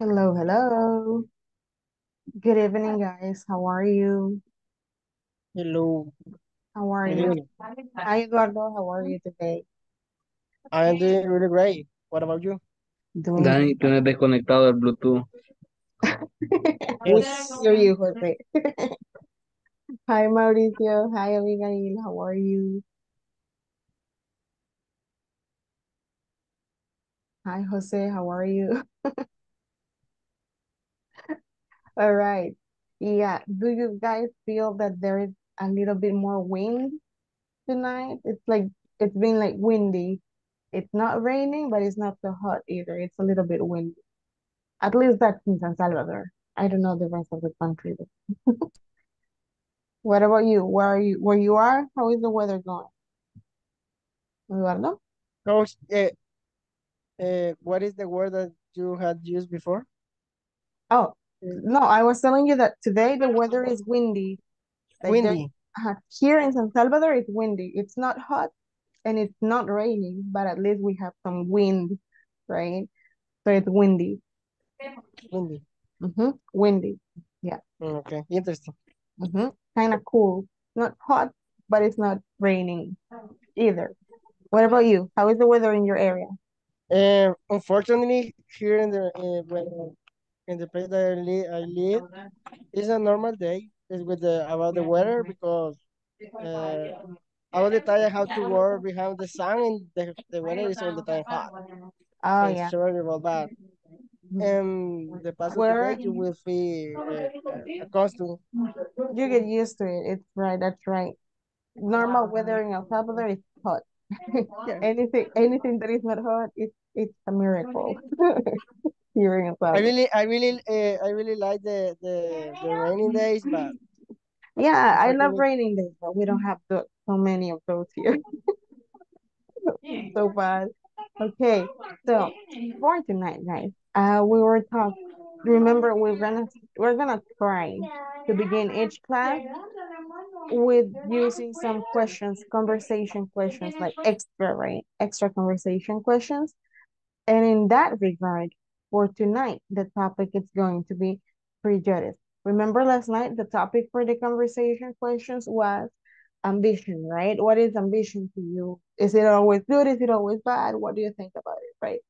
Hello, hello. Good evening, guys. How are you? Hello. How are Good you? evening. Hi, Eduardo. How are you today? I am doing really great. What about you? Doing Dani, tienes desconectado el Bluetooth. We Yes. hear you, Jose. Hi, Mauricio. Hi, Abigail. How are you? Hi, Jose. How are you? All right. Yeah. Do you guys feel that there is a little bit more wind tonight? It's been like windy. It's not raining, but it's not so hot either. It's a little bit windy. At least that's in San Salvador. I don't know the rest of the country. What about you? Where you are? How is the weather going? Eduardo? Coach, what is the word that you had used before? Oh, no, I was telling you that today the weather is windy. Like there, Windy. Here in San Salvador, it's windy. It's not hot and it's not raining, but at least we have some wind, right? So it's windy. Windy. Windy. Yeah. Okay, interesting. Kind of cool. Not hot, but it's not raining either. What about you? How is the weather in your area? Unfortunately, here in the place that I live, it's a normal day. It's with about the weather because uh, all the time I have to work behind the sun and the weather is all the time hot. Oh, yeah. It's terrible, but Mhm. The past of the day Where you will feel accustomed. you get used to it. It's right. That's right. Normal weather in El Salvador is hot. Yeah. Anything that is not hot, it's a miracle here in El Salvador. I really like the rainy days, but Yeah, I love unfortunately, raining days, but we don't have so many of those here. So bad. Okay, so for tonight, guys, we were talking. Remember, we're gonna try to begin each class with using some questions, conversation questions, like extra, right? Extra conversation questions. And in that regard, for tonight, the topic is going to be prejudice. Remember last night, the topic for the conversation questions was ambition, right? What is ambition to you? Is it always good? Is it always bad? What do you think about it, right?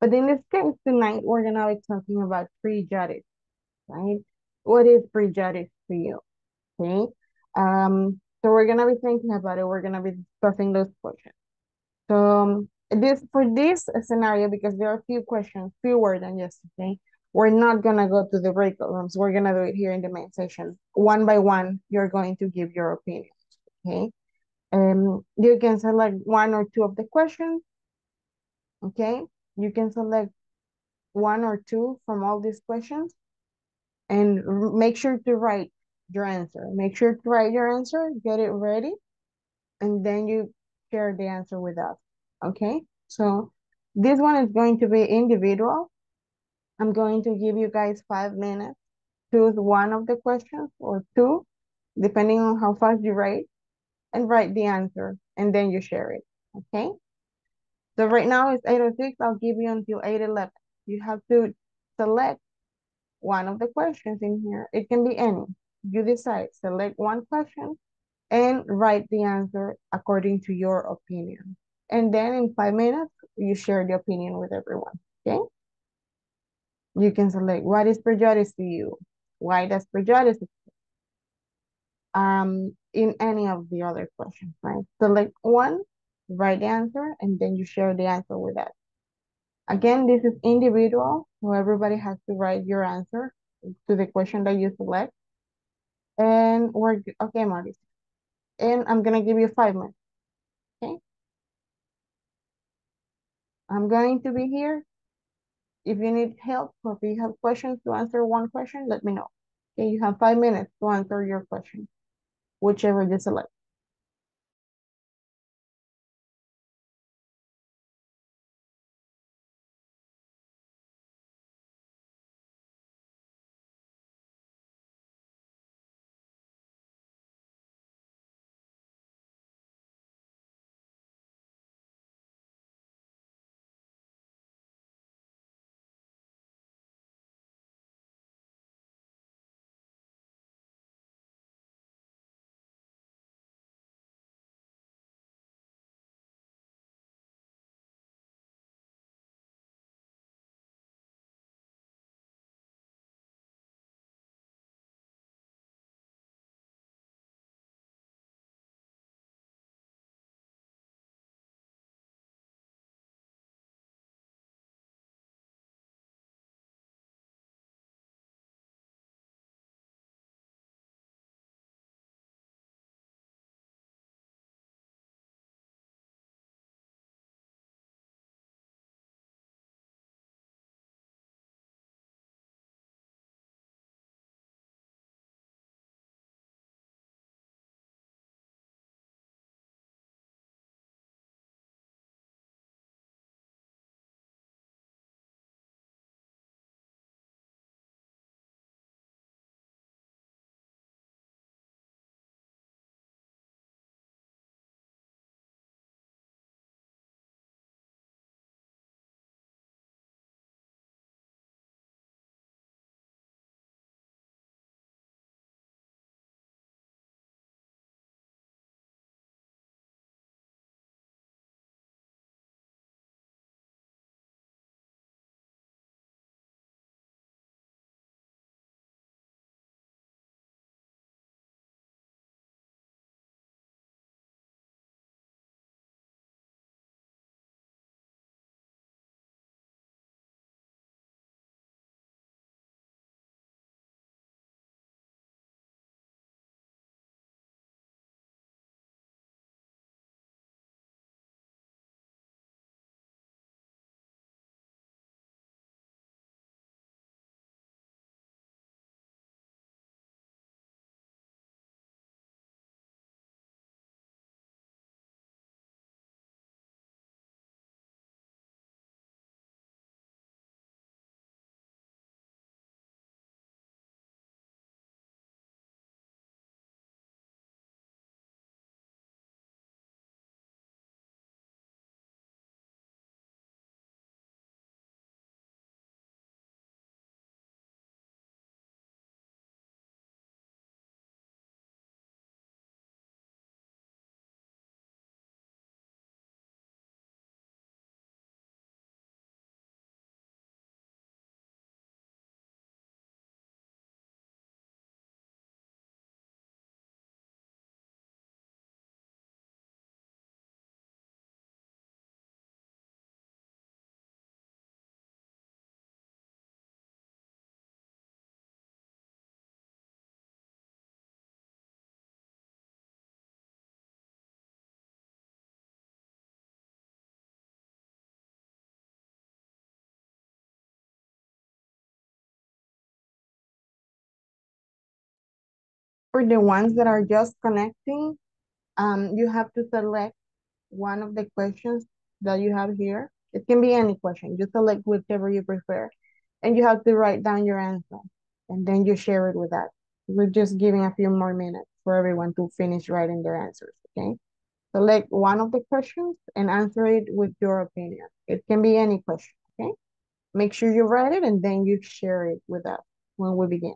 But in this case tonight, we're gonna be talking about prejudice, right? What is prejudice to you? Okay. So we're gonna be thinking about it. We're gonna be discussing those questions. So this for this scenario, because there are few questions, fewer than yesterday, we're not gonna go to the breakout rooms. We're gonna do it here in the main session. One by one, you're going to give your opinion. Okay. You can select one or two of the questions. Okay. You can select one or two from all these questions and make sure to write your answer. Make sure to write your answer, get it ready, and then you share the answer with us. Okay, so this one is going to be individual. I'm going to give you guys 5 minutes. Choose one of the questions or two, depending on how fast you write, and write the answer, and then you share it. Okay, so right now it's 8:06. I'll give you until 8:11. You have to select one of the questions in here. It can be any. You decide, select one question and write the answer according to your opinion. And then in 5 minutes, you share the opinion with everyone. Okay? You can select what is prejudice to you? Why does prejudice in any of the other questions, right? Select one, write the answer, and then you share the answer with us. Again, this is individual, so everybody has to write your answer to the question that you select. And okay, Maurice. And I'm gonna give you 5 minutes. Okay, I'm going to be here. If you need help or if you have questions to answer one question, let me know. Okay, you have 5 minutes to answer your question, whichever you select. for the ones that are just connecting, you have to select one of the questions that you have here. It can be any question. You select whichever you prefer. And you have to write down your answer. And then you share it with us. We're just giving a few more minutes for everyone to finish writing their answers, okay? Select one of the questions and answer it with your opinion. It can be any question, okay? Make sure you write it and then you share it with us when we begin.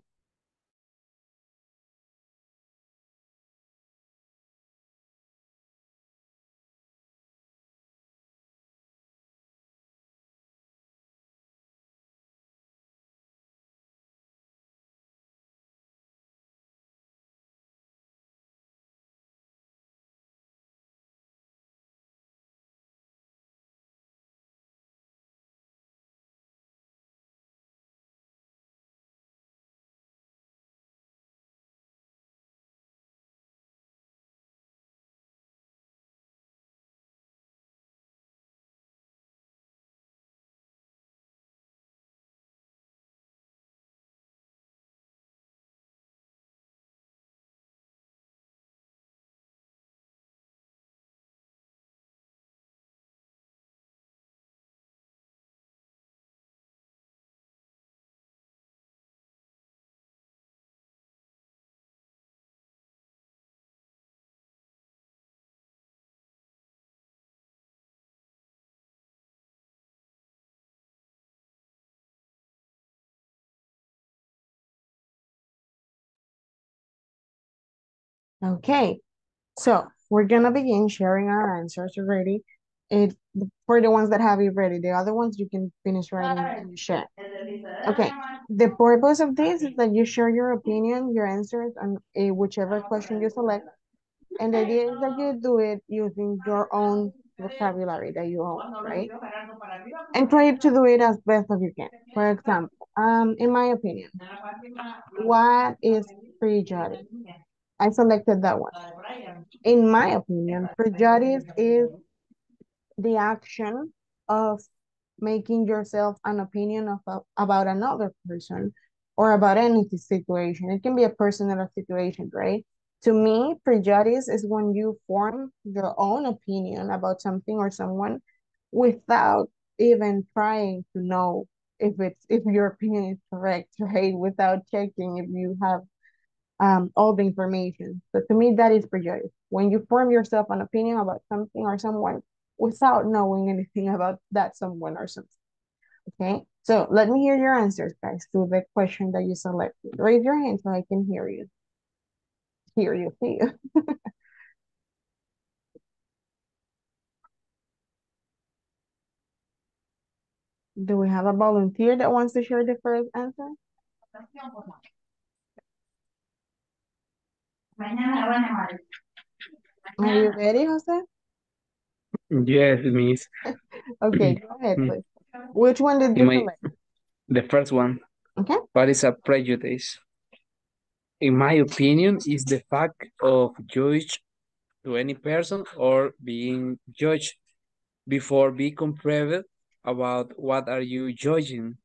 Okay, so we're gonna begin sharing our answers already. For the ones that have it ready, the other ones you can finish writing and you share. Okay, the purpose of this is that you share your opinion, your answers on whichever question you select. And the idea is that you do it using your own vocabulary that you own, right? And try to do it as best as you can. For example, in my opinion, what is prejudice? I selected that one. In my opinion, prejudice is the action of making yourself an opinion of, about another person or about any situation. It can be a personal situation, right? To me, prejudice is when you form your own opinion about something or someone without even trying to know if your opinion is correct, right? Without checking if you have all the information. So to me, that is prejudice. When you form yourself an opinion about something or someone without knowing anything about that someone or something. Okay, so let me hear your answers, guys, to the question that you selected. Raise your hand so I can hear you. See you. Do we have a volunteer that wants to share the first answer? Are you ready, Jose? Yes, Miss. Okay, go ahead, please. Which one did you select? The first one. Okay. What is a prejudice? In my opinion, is the fact of judge to any person or being judged before being proved about what are you judging.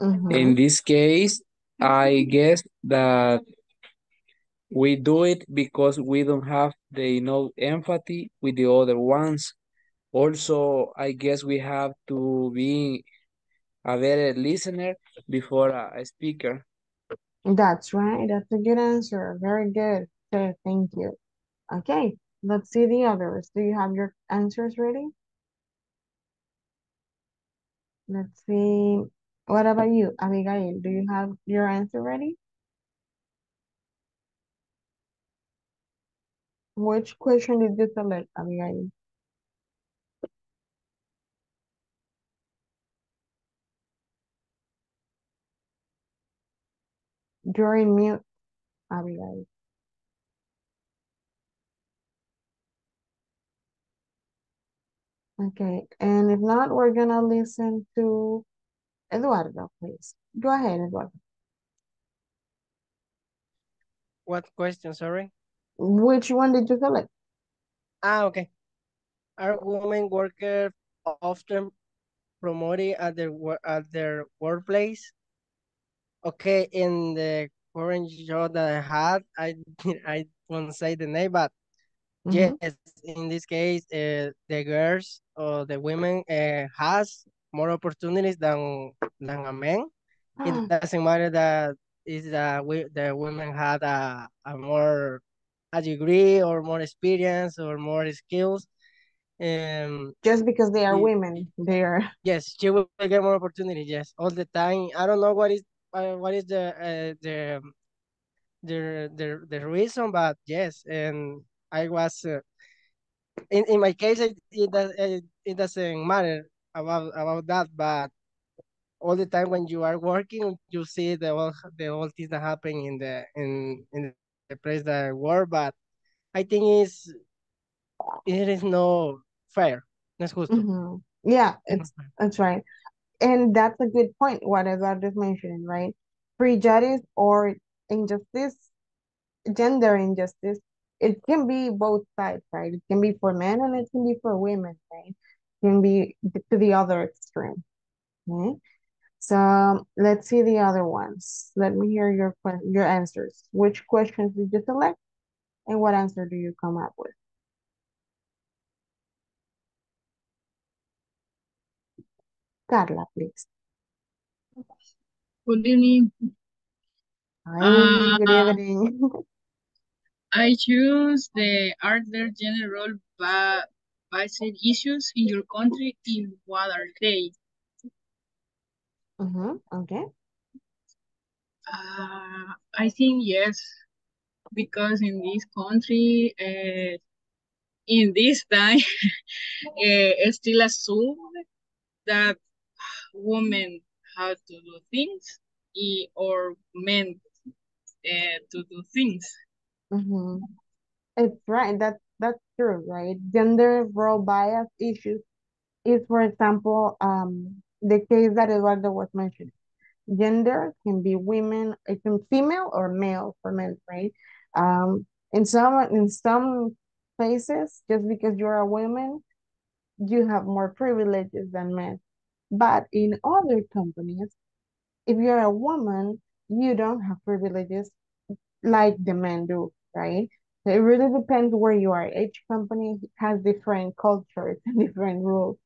Mm-hmm. In this case, I guess that we do it because we don't have the empathy with the other ones. Also, I guess we have to be a better listener before a speaker. That's right. That's a good answer. Very good. Okay, thank you. Okay, let's see the others. Do you have your answers ready? Let's see. What about you, Abigail? Do you have your answer ready? Which question did you select, Abigail? You're in mute, Abigail. Okay, and if not, we're gonna listen to Eduardo, please. Go ahead, Eduardo. What question, sorry? Which one did you select? Okay. Are women workers often promoted at their workplace? Okay, in the orange Yoda hat. I won't say the name, but yes, in this case, the girls or the women has more opportunities than a man. It doesn't matter that is that the women had a more a degree or more experience or more skills. Just because they are women, they are. Yes, she will get more opportunities. Yes, all the time. I don't know what is the reason, but yes, and I was in my case it doesn't matter about that, but all the time when you are working, you see the all things that happen in the place that I work. But I think it is no fair. That's justo. Mm-hmm. Yeah, that's right, and that's a good point. What Eduardo mentioned, right? Prejudice or injustice, gender injustice. It can be both sides, right? It can be for men and it can be for women, right? It can be to the other extreme. Okay? So let's see the other ones. Let me hear your answers. Which questions did you select and what answer do you come up with? Carla, please. Good evening. Hi, good evening. I choose the are there general bias issues in your country and what are they? Okay. I think yes, because in this country, in this time, still assume that women have to do things or men to do things. Mm-hmm. It's right. That's true, right? Gender role bias issues is, for example, the case that Eduardo was mentioning. Gender can be women, it can female or male for men, right? In some places, just because you're a woman, you have more privileges than men. But in other companies, if you're a woman, you don't have privileges like the men do. Right? So it really depends where you are. Each company has different cultures and different rules.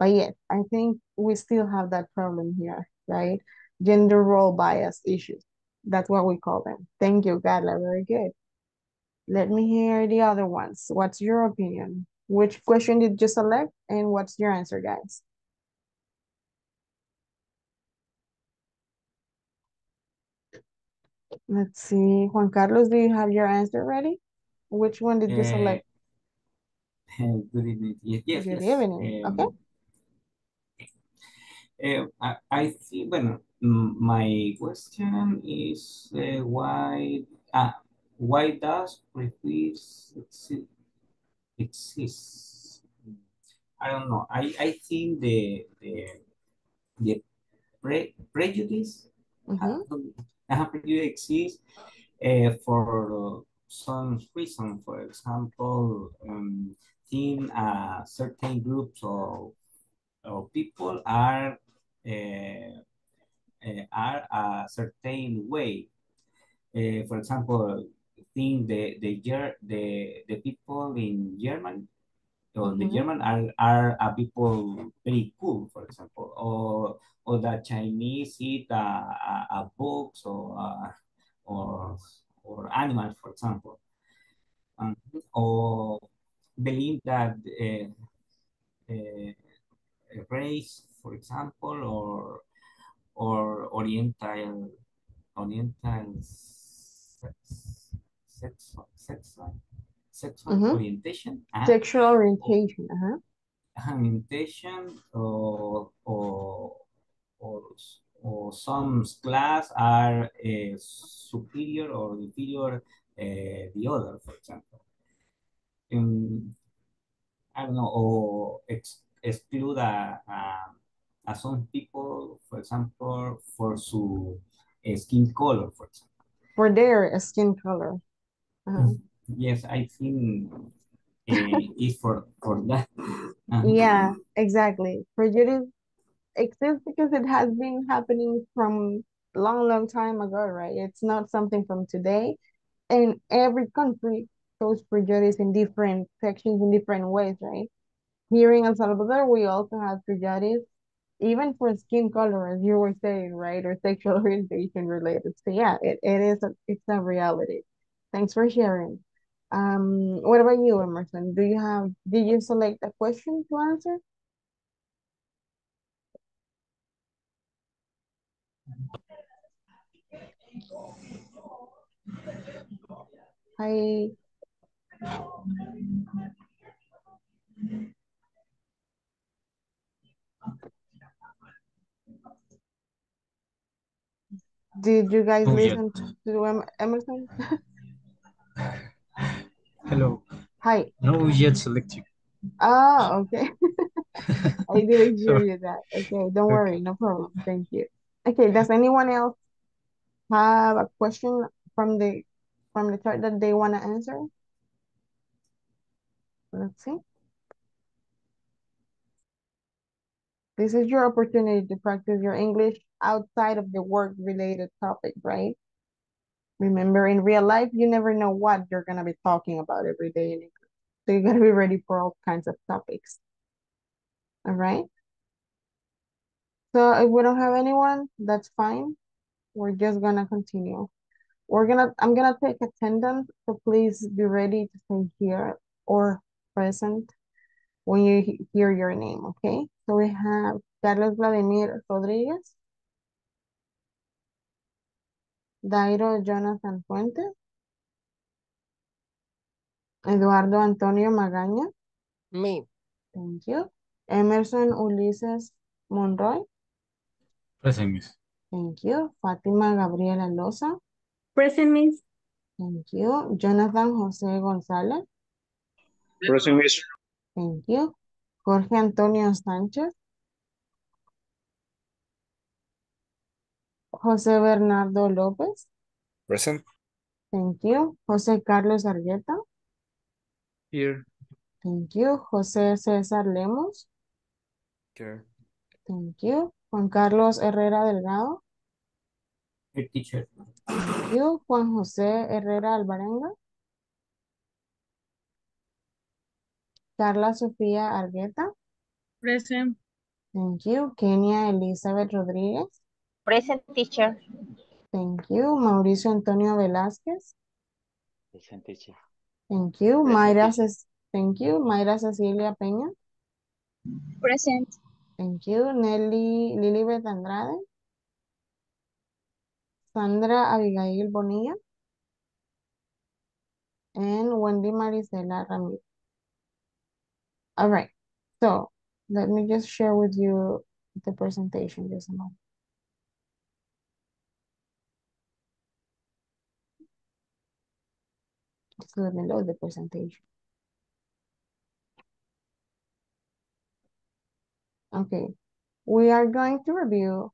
But yes, I think we still have that problem here, right? Gender role bias issues. That's what we call them. Thank you, Carla. Very good. Let me hear the other ones. What's your opinion? Which question did you select and what's your answer, guys? Let's see. Juan Carlos, do you have your answer ready? Which one did you select? Good evening. Yes. Good evening. Okay. I think, well, my question is why does prejudice exist? I don't know. I think the prejudice exists for some reason. For example, think certain groups of people are a certain way. For example, think the people in Germany or the German are a people very cool, for example, or the Chinese eat a books or animals, for example, or believe that race, for example, or oriental sexual orientation. Sexual orientation, orientation or some class are superior or inferior the other, for example. I don't know, or exclude some people, for example, for su skin color, for example. For their skin color. Yes, I think it's for that. Yeah, exactly. Prejudice exists because it has been happening from long time ago, right? It's not something from today. And every country shows prejudice in different sections, in different ways, right? Here in El Salvador, we also have prejudice, even for skin color, as you were saying, right? Or sexual orientation related. So yeah, it's a reality. Thanks for sharing. What about you, Emerson? Did you select a question to answer? Hi. Did you guys listen to Emerson? Hello. Hi. No yet selected. Oh, okay. I didn't hear you that. Okay, don't worry. No problem. Thank you. Okay, does anyone else have a question from the chart that they want to answer? Let's see. This is your opportunity to practice your English outside of the work-related topic, right? Remember, in real life, you never know what you're going to be talking about every day in English. So you got to be ready for all kinds of topics. All right? So if we don't have anyone, that's fine. We're just going to continue. I'm going to take attendance, so please be ready to stay here or present when you hear your name, okay? So we have Carlos Vladimir Rodriguez, Dairo Jonathan Fuentes, Eduardo Antonio Magaña. Me. Thank you. Emerson Ulises Monroy. Present, Miss. Thank you. Fátima Gabriela Loza. Present, Miss. Thank you. Jonathan José González. Present, Miss. Thank you. Jorge Antonio Sánchez. José Bernardo López. Present. Thank you. José Carlos Argueta. Here. Thank you. José César Lemos. Here. Thank you. Juan Carlos Herrera Delgado. Here, teacher. Thank you. Juan José Herrera Alvarenga. Carla Sofía Argueta. Present. Thank you. Kenia Elizabeth Rodríguez. Present, teacher. Thank you. Mauricio Antonio Velázquez. Present, teacher. Thank you. Mayra Cecilia Peña. Present. Thank you. Nelly Lilibet Andrade. Sandra Abigail Bonilla. And Wendy Marisela Ramirez. All right, so let me just share with you the presentation just a moment. Just let me load the presentation. Okay, we are going to review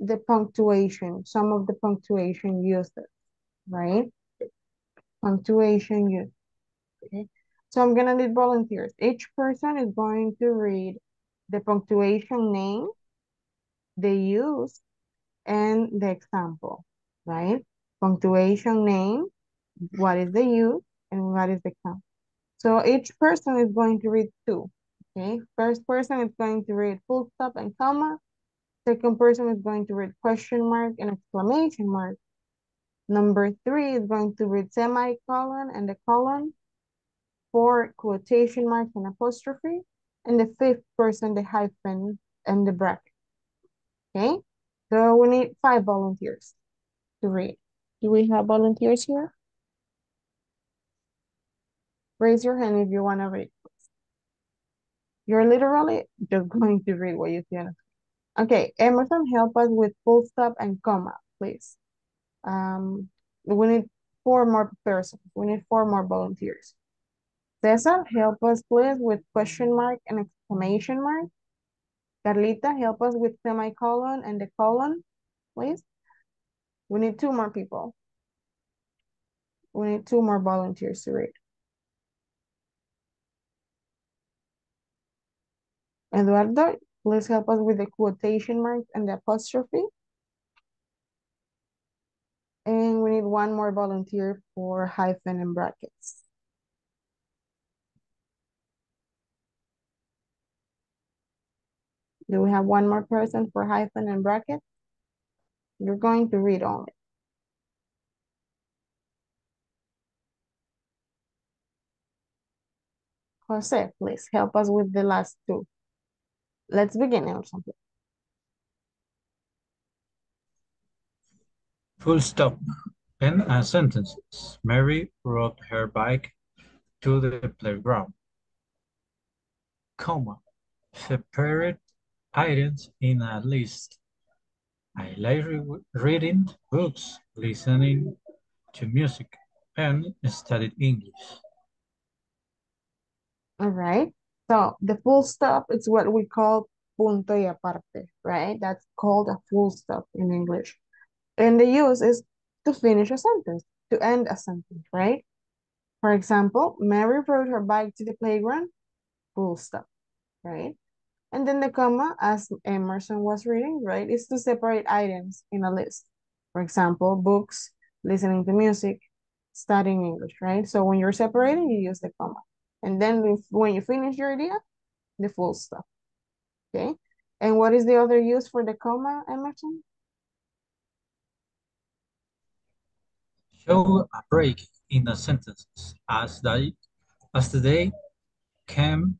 the punctuation, some of the punctuation uses, right? Punctuation use, okay? So I'm gonna need volunteers. Each person is going to read the punctuation name, the use, and the example, right? Punctuation name, what is the use, and what is the example. So each person is going to read two, okay? First person is going to read full stop and comma. Second person is going to read question mark and exclamation mark. Number three is going to read semicolon and the colon. Four, quotation marks and apostrophe, and the fifth person, the hyphen and the bracket, okay? So we need 5 volunteers to read. Do we have volunteers here? Raise your hand if you want to read. You're literally just going to read what you see. Okay, Emerson, help us with full stop and comma, please. We need 4 more persons. We need 4 more volunteers. Cesar, help us please with question mark and exclamation mark. Carlita, help us with semicolon and the colon, please. We need 2 more people. We need 2 more volunteers to read. Eduardo, please help us with the quotation marks and the apostrophe. need one more volunteer for hyphen and brackets. Do we have one more person for hyphen and brackets? You're going to read only. Jose, please help us with the last two. Let's begin, Emerson. Full stop. End a sentence. Mary rode her bike to the playground. Comma. Separate items in a list. I like reading books, listening to music, and studied English. All right. So the full stop is what we call punto y aparte, right? That's called a full stop in English. And the use is to finish a sentence, to end a sentence, right? For example, Mary rode her bike to the playground, full stop, right? And then the comma, as Emerson was reading, right, is to separate items in a list. For example, books, listening to music, studying English, right? So when you're separating, you use the comma. And then when you finish your idea, the full stop, okay? And what is the other use for the comma, Emerson? Show a break in the sentences as the day came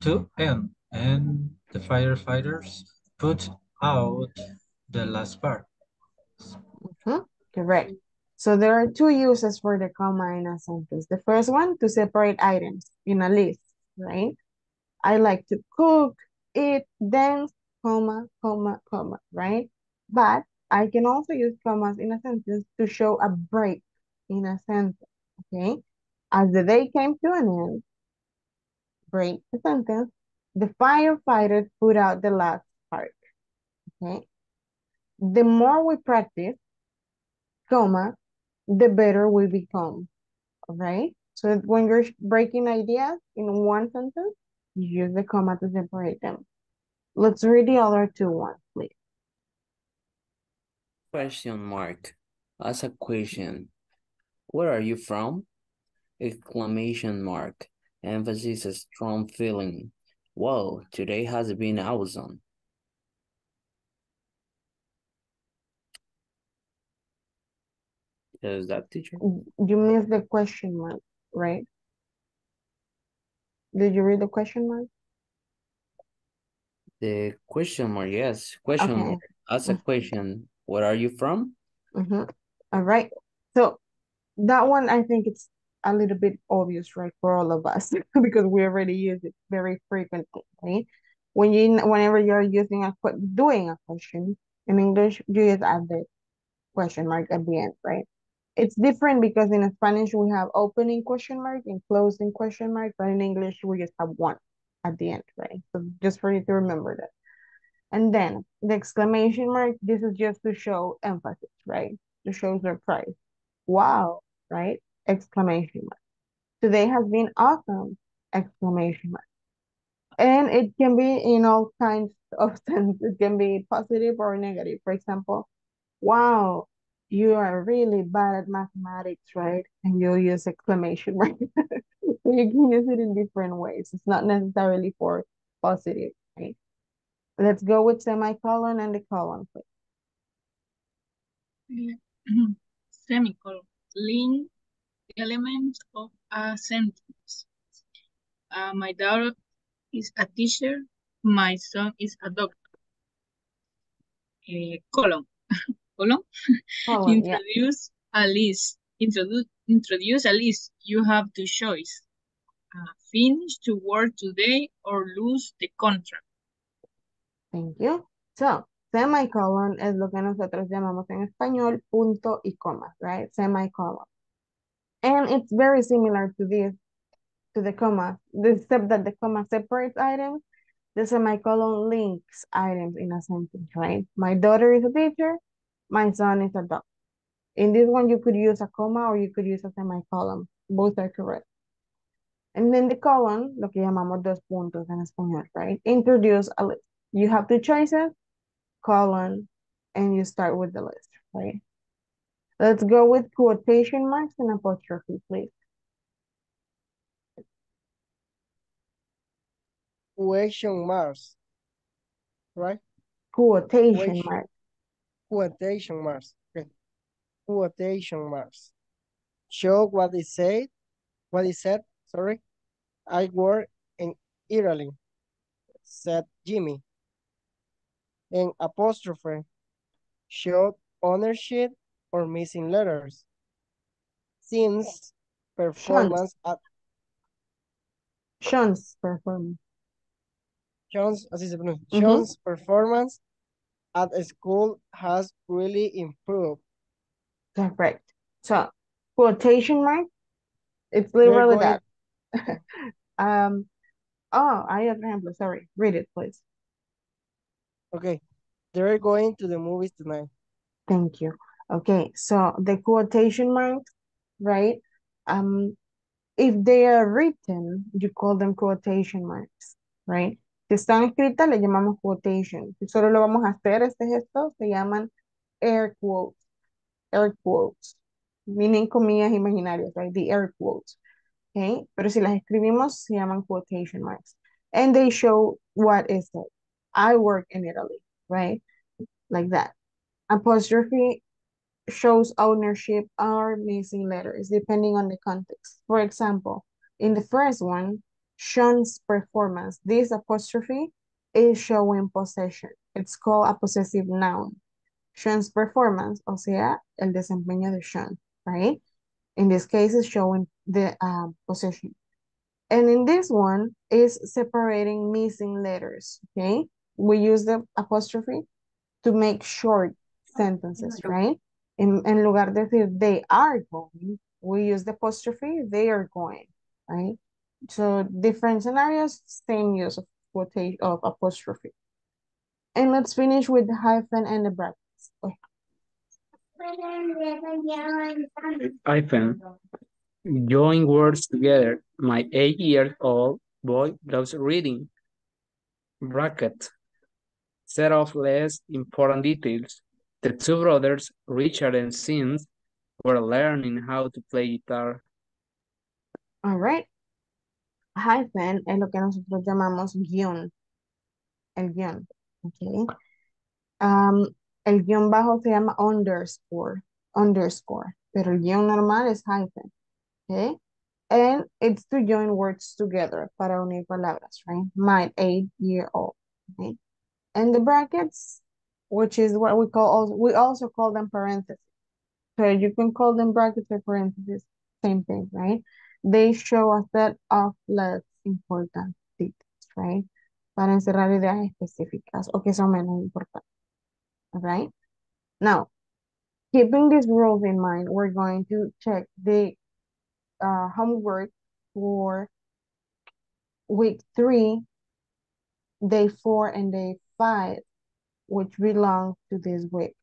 to end and the firefighters put out the last part. Mm-hmm. Correct. So there are two uses for the comma in a sentence. The first one, to separate items in a list, right? I like to cook, eat, dance, comma, right? But I can also use commas in a sentence to show a break in a sentence, okay? As the day came to an end, break the sentence, the firefighters put out the last part, okay? The more we practice, comma, the better we become, all right? So when you're breaking ideas in one sentence, you use the comma to separate them. Let's read the other two ones, please. Question mark, as a question, where are you from? Exclamation mark, emphasis, a strong feeling. Wow, today has been awesome. Is that teacher? You missed the question mark, right? Did you read the question mark? The question mark, yes. Question okay. Mark, as a question. Where are you from? Mm-hmm. All right. So that one, I think it's a little bit obvious, right, for all of us because we already use it very frequently. Right? Whenever you're using doing a question in English, you just add the question mark at the end, right? It's different because in Spanish we have opening question mark and closing question mark, but in English we just have one at the end, right? So just for you to remember that. And then the exclamation mark, this is just to show emphasis, right? To show surprise. Wow, right? Exclamation mark. Today has been awesome, exclamation mark. And it can be in all kinds of sense. It can be positive or negative. For example, wow, you are really bad at mathematics, right? And you'll use exclamation mark. So you can use it in different ways. It's not necessarily for positive, right? Let's go with semicolon and the colon, please. Semicolon, link elements of a sentence. My daughter is a teacher. My son is a doctor. Colon. Colon. Introduce a list. Introduce a list. You have two choices. Finish to work today or lose the contract. Thank you. So, semicolon es lo que nosotros llamamos en español punto y coma, right? Semicolon. And it's very similar to this, to the comma, except that the comma separates items, the semicolon links items in a sentence, right? My daughter is a teacher, my son is a doctor. In this one, you could use a comma or you could use a semicolon. Both are correct. And then the colon, lo que llamamos dos puntos en español, right? Introduce a list. You have two choices, colon, and you start with the list, right? Let's go with quotation marks and apostrophe, please. Quotation marks, right? Quotation marks. Quotation marks. Okay. Quotation marks. Show what it said. What it said. Sorry. I work in Italy, said Jimmy. An apostrophe showed ownership or missing letters. Since performance at Sean's performance. Sean's performance at school has really improved. Correct. So quotation mark, it's literally that. I have an example. Sorry, read it, please. Okay, they're going to the movies tonight. Thank you. Okay, so the quotation marks, right? If they are written, you call them quotation marks, right? Si están escritas, le llamamos quotation. Si solo lo vamos a hacer, este gesto, se llaman air quotes. Air quotes, meaning comillas imaginarias, right? The air quotes. Okay, pero si las escribimos, se llaman quotation marks. And they show what is it. I work in Italy, right? Like that. Apostrophe shows ownership or missing letters, depending on the context. For example, in the first one, Sean's performance, this apostrophe is showing possession. It's called a possessive noun. Sean's performance, o sea, el desempeño de Sean, right? In this case, it's showing the possession. And in this one, is separating missing letters, okay? We use the apostrophe to make short sentences, right? En lugar de decir, they are going, we use the apostrophe, they are going, right? So different scenarios, same use of quotation, of apostrophe. And let's finish with the hyphen and the brackets. Okay. Hyphen. Join words together. My 8-year-old boy loves reading. Bracket. Set off less important details. The two brothers, Richard and Sims, were learning how to play guitar. All right. Hyphen es lo que nosotros llamamos guión. El guión. Okay. El guión bajo se llama underscore. Underscore. Pero el guión normal es hyphen. Okay. And it's to join words together. Para unir palabras, right? My 8-year-old. Okay. And the brackets, which is what we call, we also call them parentheses. So you can call them brackets or parentheses. Same thing, right? They show a set of less important details, right? Para encerrar ideas específicas o que son menos importantes. All right? Now, keeping these rules in mind, we're going to check the homework for week 3, day 4, and day 5, which belong to this week.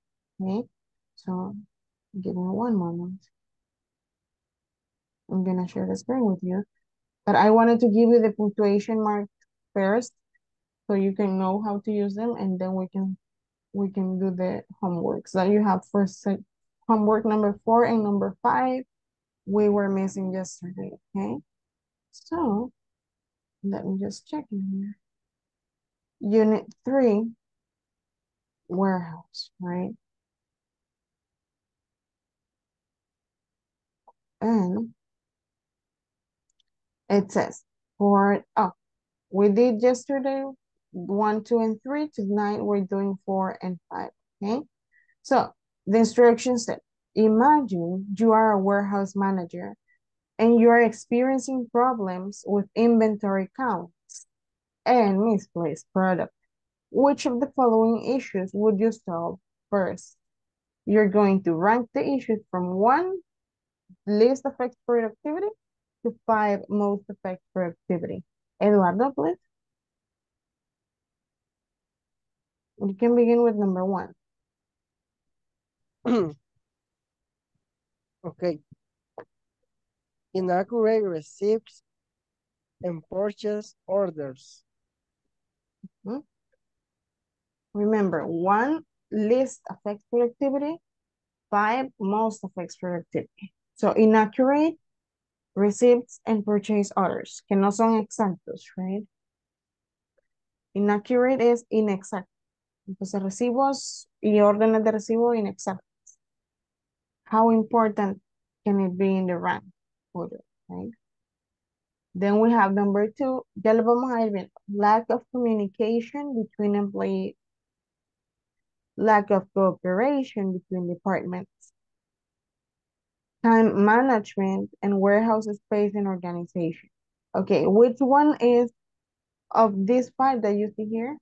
Okay? So, give me one moment. I'm going to share the screen with you. But I wanted to give you the punctuation marks first so you can know how to use them, and then we can do the homework. So you have first homework number 4 and number 5. We were missing yesterday, okay? So let me just check in here. Unit 3, warehouse, right? And it says for, we did yesterday 1, 2, and 3. Tonight we're doing 4 and 5, okay? So the instructions said, imagine you are a warehouse manager and you are experiencing problems with inventory counts and misplaced product. Which of the following issues would you solve first? You're going to rank the issues from 1, least affects productivity, to 5, most affects productivity. Eduardo, please. You can begin with number 1. Okay. Inaccurate receipts and purchase orders. Remember, 1, least affects productivity, 5, most of extra activity. So inaccurate, receipts and purchase orders, que no son exactos, right? Inaccurate es inexacto. Entonces recibos y órdenes de recibo inexactos. How important can it be in the rank order, right? Then we have number 2, ya lo vamos a ir viendo. Lack of communication between employees. Lack of cooperation between departments. Time management and warehouse space and organization. Okay, which one is of these 5 that you see here?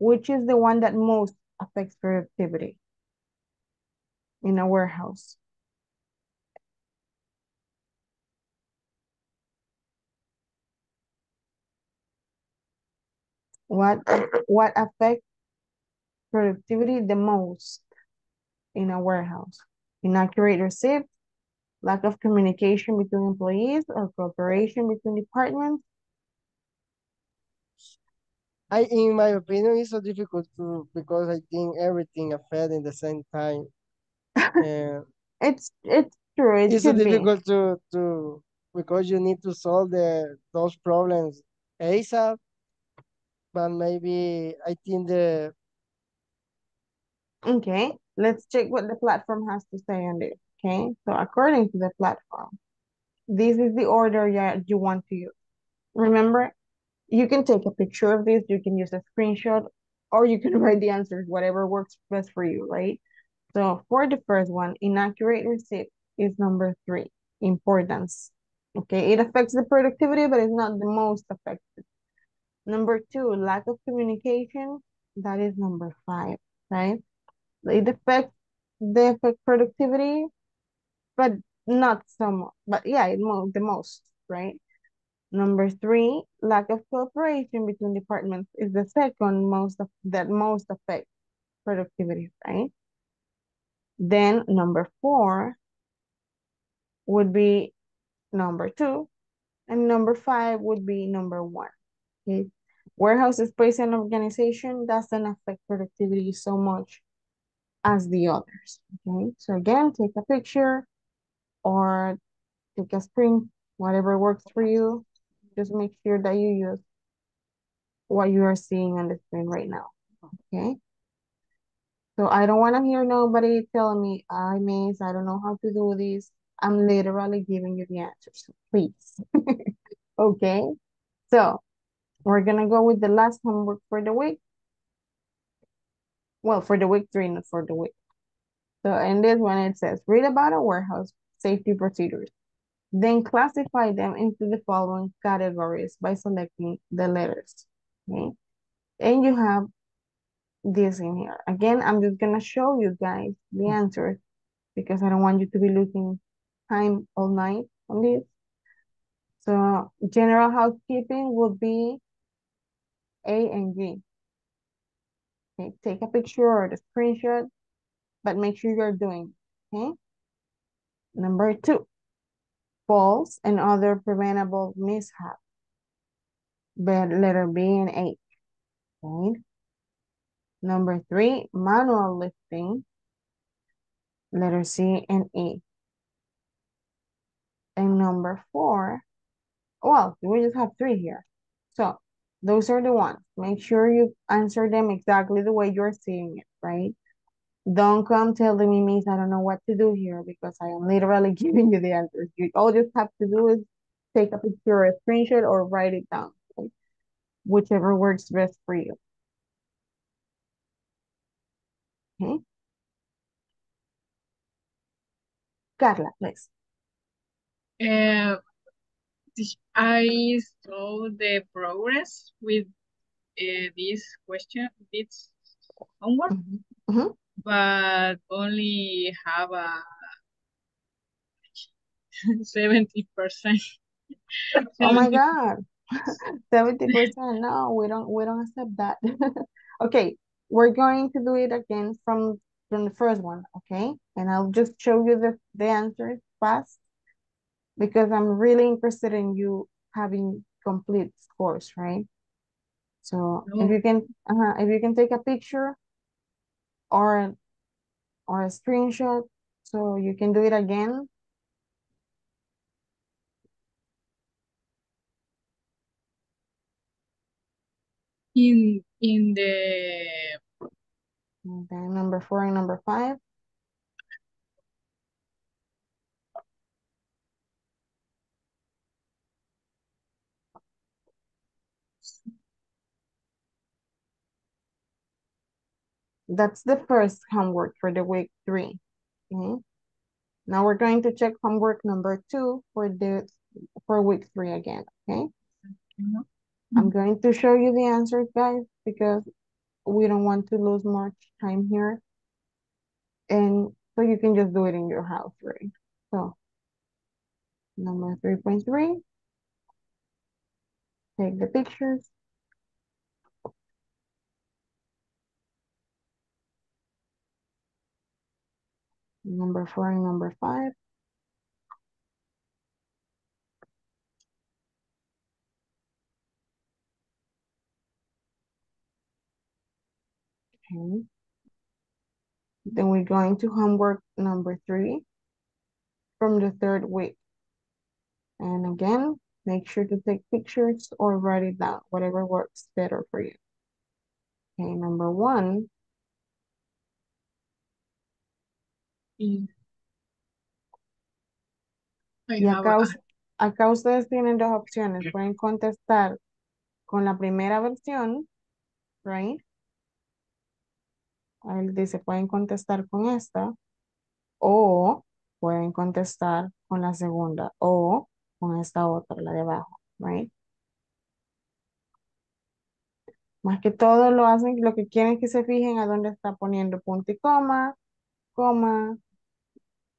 Which is the one that most affects productivity in a warehouse? What affects productivity the most in a warehouse? Inaccurate receipts, lack of communication between employees or cooperation between departments? In my opinion, it's so difficult to, because I think everything affects in the same time. It's true. It's so difficult to because you need to solve those problems ASAP. But maybe I think the. Okay, let's check what the platform has to say on this. Okay, so according to the platform, this is the order that you want to use. Remember, you can take a picture of this, you can use a screenshot, or you can write the answers, whatever works best for you, right? So for the first one, inaccurate receipt is number 3, importance. Okay, it affects the productivity, but it's not the most affected. Number 2, lack of communication, that is number 5, right? It affects the productivity, but not so much, but yeah, the most, right? Number 3, lack of cooperation between departments is the second most that most affects productivity, right? Then number 4 would be number 2, and number 5 would be number 1. Okay. Warehouse space and organization doesn't affect productivity so much as the others. Okay, so again, take a picture or take a screen, whatever works for you. Just make sure that you use what you are seeing on the screen right now, okay? So I don't want to hear nobody telling me, I miss, I don't know how to do this. I'm literally giving you the answers, please. Okay, so we're going to go with the last homework for the week. Well, for the week 3, not for the week. So in this one, it says, read about a warehouse safety procedures. Then classify them into the following categories by selecting the letters, okay? And you have this in here. Again, I'm just gonna show you guys the answer because I don't want you to be losing time all night on this. So general housekeeping would be A and G. Okay, take a picture or the screenshot, but make sure you're doing it, okay? Number 2. Falls and other preventable mishap. But letter B and H. Okay. Number 3, manual lifting. Letter C and E. And number 4, well, we just have 3 here. So those are the ones. Make sure you answer them exactly the way you're seeing it, right? Don't come telling me, miss, I don't know what to do here because I am literally giving you the answers. You all just have to do is take a picture or a screenshot or write it down. Okay? Whichever works best for you. Okay. Carla, please. I saw the progress with this question. It's homework. Mm-hmm. Mm-hmm. But only have a 70%. Oh my God, 70%! No, we don't accept that. Okay, we're going to do it again from the first one, okay? And I'll just show you the answers fast because I'm really interested in you having complete scores, right? So no. if you can take a picture or a screenshot, so you can do it again. In the okay, number 4 and number 5. That's the first homework for the week 3. Okay. Now we're going to check homework number 2 for week 3 again. Okay. Mm-hmm. I'm going to show you the answers, guys, because we don't want to lose much time here. And so you can just do it in your house, right? So number 3.3. Take the pictures. Number 4 and number 5. Okay. Then we're going to homework number 3 from the 3rd week. And again, make sure to take pictures or write it down, whatever works better for you. Okay, number 1. Y acá ustedes tienen dos opciones. Pueden contestar con la primera versión, right? Él dice, pueden contestar con esta o pueden contestar con la segunda o con esta otra, la de abajo, right? Más que todo lo hacen, lo que quieren es que se fijen a dónde está poniendo punto y coma, coma,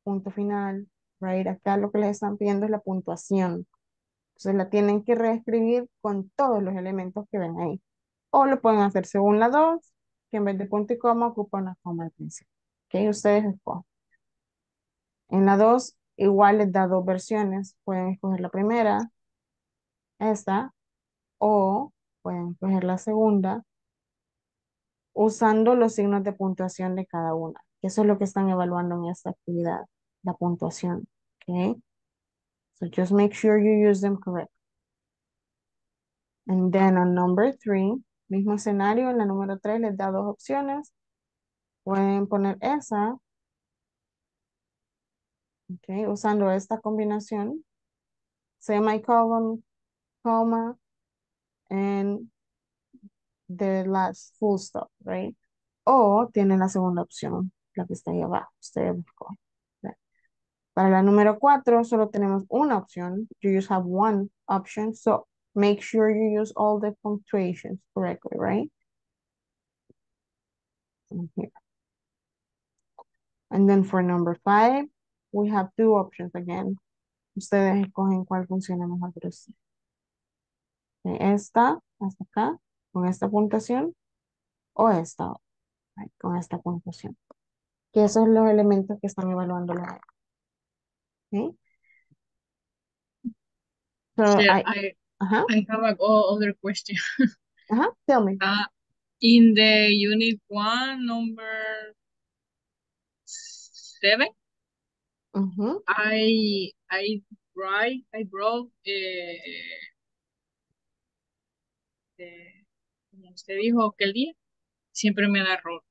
punto final, right? Acá lo que les están pidiendo es la puntuación. Entonces la tienen que reescribir con todos los elementos que ven ahí. O lo pueden hacer según la 2, que en vez de punto y coma ocupa una coma al principio. Ok, ustedes escogen. En la 2 igual les da dos versiones. Pueden escoger la primera, esta, o pueden escoger la segunda, usando los signos de puntuación de cada una. Eso es lo que están evaluando en esta actividad, la puntuación. Ok, so just make sure you use them correctly. And then on number 3, mismo escenario, en la número 3 les da dos opciones. Pueden poner esa. Ok, usando esta combinación. Semicolon, comma, and the last full stop, right? O tienen la segunda opción, la que está ahí abajo. Ustedes buscan. Para la número 4 solo tenemos una opción. You just have one option, so make sure you use all the punctuations correctly, right? And here. And then for number 5, we have two options again. Ustedes escogen cuál funciona mejor para ustedes. Esta, hasta acá, con esta puntuación, o esta, right, con esta puntuación. Que esos son los elementos que están evaluando la. Okay. So yeah, I have another question. Tell me. In the unit 1, number 7, I brought como usted dijo aquel día, siempre me da error.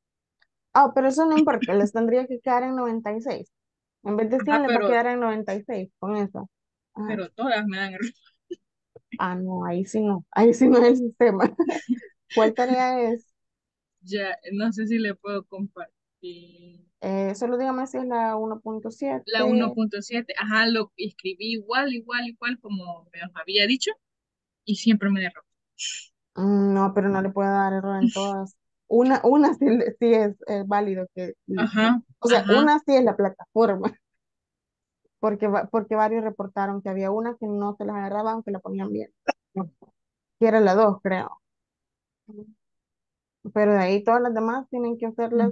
Ah, pero eso no importa, les tendría que quedar en 96. En vez de 100, les va a quedar en 96 con eso. Ajá. Pero todas me dan error. Ah, no, ahí sí no. Ahí sí no es el sistema. ¿Cuál tarea es? Ya, no sé si le puedo compartir. Solo dígame si es la 1.7. La 1.7, ajá, lo escribí igual como me había dicho. Y siempre me da error. No, pero no le puedo dar error en todas. Una sí es válido. Que, ajá, o sea, ajá. Una sí es la plataforma. Porque varios reportaron que había una que no se las agarraba aunque la ponían bien. Que era la 2, creo. Pero de ahí todas las demás tienen que hacerlas.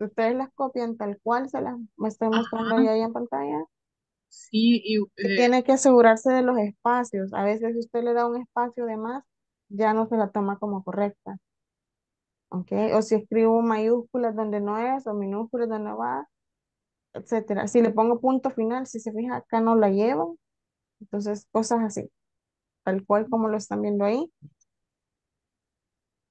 Ustedes las copian tal cual se las estoy mostrando ahí en pantalla. Sí, y tiene que asegurarse de los espacios. A veces si usted le da un espacio de más, ya no se la toma como correcta. Ok, o si escribo mayúsculas donde no es, o minúsculas donde no va, etcétera. Si le pongo punto final, si se fija, acá no la llevo. Entonces, cosas así. Tal cual como lo están viendo ahí.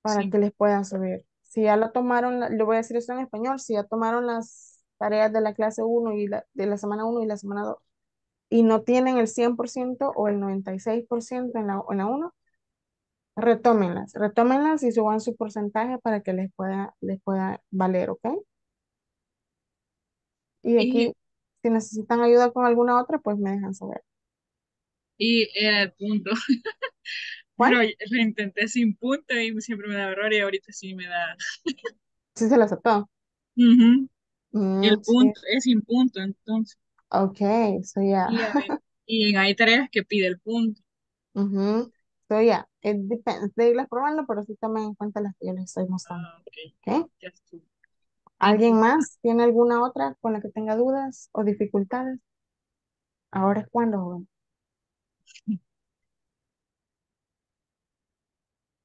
Para que les puedan subir. Si ya la tomaron, le voy a decir esto en español, si ya tomaron las tareas de la clase 1 y de la semana 1 y la semana 2 y no tienen el 100% o el 96% en la 1, retómenlas y suban su porcentaje para que les pueda valer, ¿ok? Y aquí, si necesitan ayuda con alguna otra, pues me dejan saber. Y era el punto. Bueno, lo intenté sin punto y siempre me daba error y ahorita sí me da. ¿Sí se lo aceptó? Uh-huh. El punto es sin punto, entonces. Ok, so yeah. Y hay tareas que pide el punto. Uh-huh. So yeah, it depends. De irlas probando, pero sí tomen en cuenta las que yo les estoy mostrando. Okay. Okay. ¿Alguien más? ¿Tiene alguna otra con la que tenga dudas o dificultades? Ahora es cuando, joven.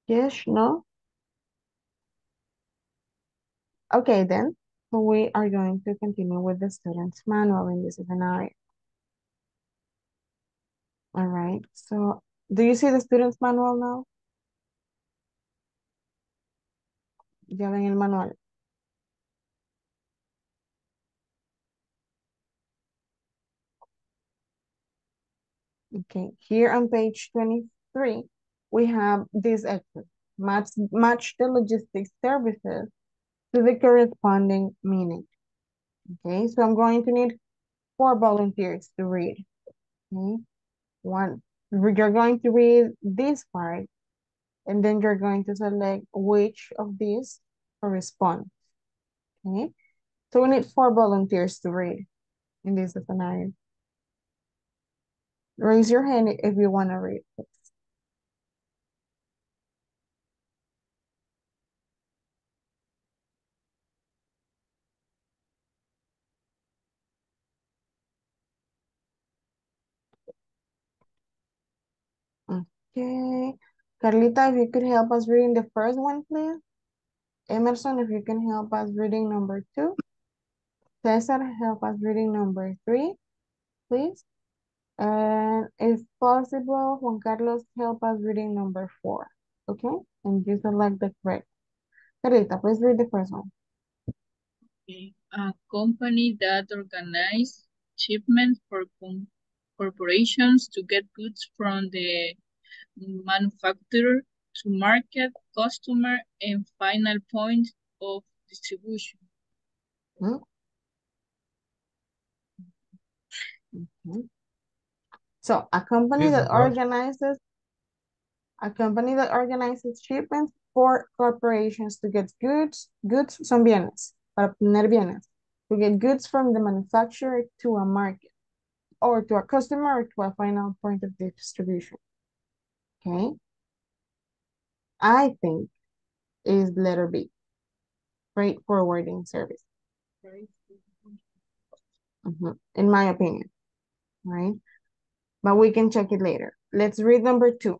Yes, no? Okay, then we are going to continue with the student's manual in this scenario. All right, so do you see the student's manual now? Ya ven el manual. Okay, here on page 23, we have this exercise, match the logistics services to the corresponding meaning. Okay, so I'm going to need 4 volunteers to read. Okay, one, you're going to read this part, and then you're going to select which of these corresponds. Okay, so we need 4 volunteers to read in this scenario. Raise your hand if you want to read this. Okay, Carlita, if you could help us reading the first one, please. Emerson, if you can help us reading number 2. Cesar, help us reading number 3, please. And if possible, Juan Carlos, help us reading number 4. Okay, and you select the correct. Carlita, please read the first one. Okay, a company that organizes shipments for corporations to get goods from the manufacturer to market, customer, and final point of distribution. Mm-hmm. Mm-hmm. So a company that organizes shipments for corporations to get goods son bienes, para obtener bienes, to get goods from the manufacturer to a market, or to a customer, or to a final point of distribution. Okay, I think is letter B, freight forwarding service. In my opinion, right? But we can check it later. Let's read number 2.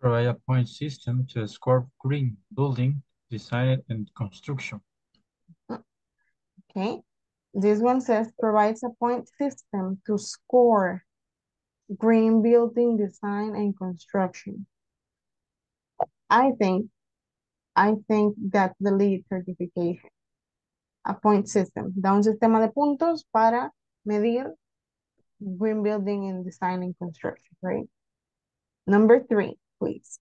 Provide a point system to score green building design and construction. Okay, this one says provides a point system to score green building design and construction. I think that's the LEED certification. A point system, da un sistema de puntos para medir green building and design and construction, right? Number 3, please.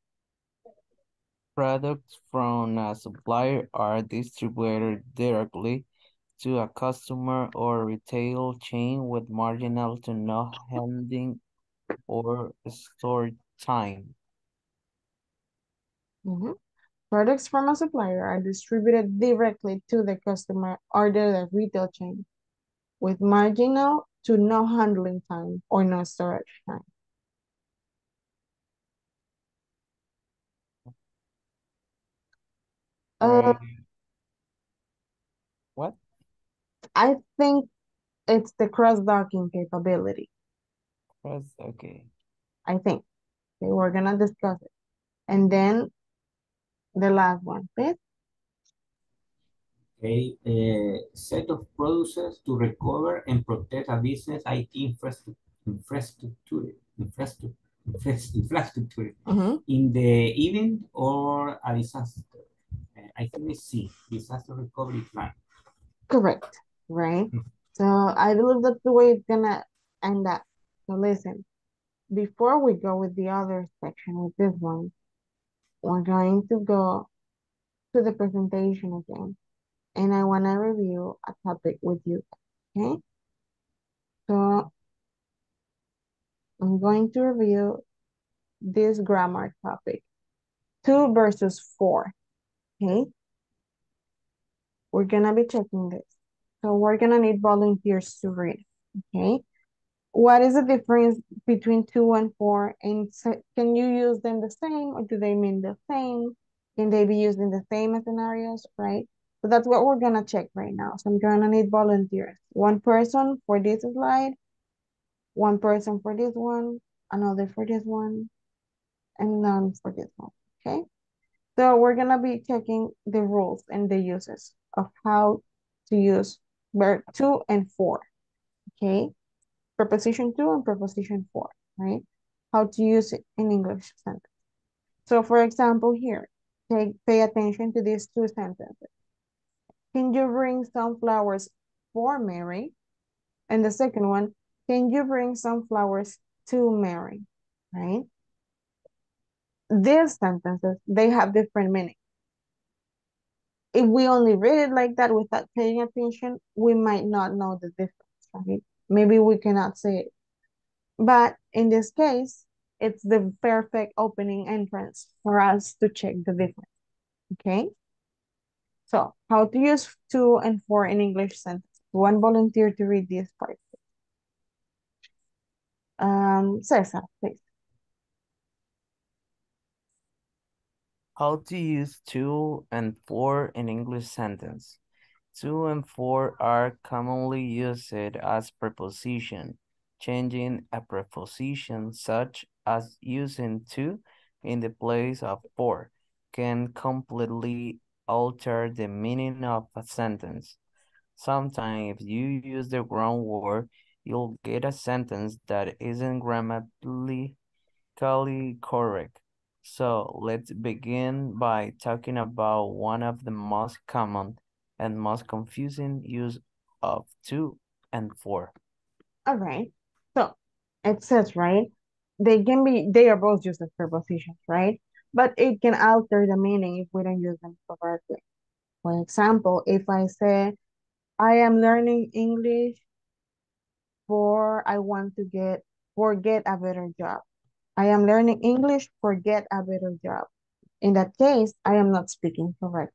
Products from a supplier are distributed directly to a customer or retail chain with marginal to no handling or store time. Mm-hmm. Products from a supplier are distributed directly to the customer or the retail chain with marginal to no handling time or no storage time. What? I think it's the cross-docking capability. Okay. I think. Okay, we're going to discuss it. And then the last one, please. a set of processes to recover and protect a business IT infrastructure in the event or a disaster. I think it's C, disaster recovery plan. Correct, right? So I believe that's the way it's gonna end up. So listen, before we go with the other section, with this one, we're going to go to the presentation again. And I want to review a topic with you, okay? So I'm going to review this grammar topic, 2 versus 4, okay? We're going to be checking this. So we're going to need volunteers to read, okay? What is the difference between 2 and 4? And so can you use them the same, or do they mean the same? Can they be used in the same scenarios, right? So that's what we're gonna check right now. So I'm gonna need volunteers. One person for this slide, one person for this one, another for this one, and none for this one, okay? So we're gonna be checking the rules and the uses of how to use verb 2 and 4, okay? Preposition 2 and preposition 4, right? How to use it in English sentence. So for example here, pay attention to these 2 sentences. Can you bring some flowers for Mary? And the second one, can you bring some flowers to Mary, right? These sentences, they have different meanings. If we only read it like that without paying attention, we might not know the difference, right? Maybe we cannot say it. But in this case, it's the perfect opening entrance for us to check the difference, okay? So how to use 2 and 4 in English sentence. One volunteer to read this part. Cesar, please. How to use 2 and 4 in English sentence. 2 and 4 are commonly used as preposition, changing a preposition such as using 2 in the place of 4 can completely alter the meaning of a sentence. Sometimes if you use the wrong word, you'll get a sentence that isn't grammatically correct. So let's begin by talking about one of the most common and most confusing use of 2 and 4. All right, so it says, right, they are both used as prepositions, right? But it can alter the meaning if we don't use them correctly. For example, if I say, I am learning English for I want to get a better job. I am learning English for get a better job. In that case, I am not speaking correctly.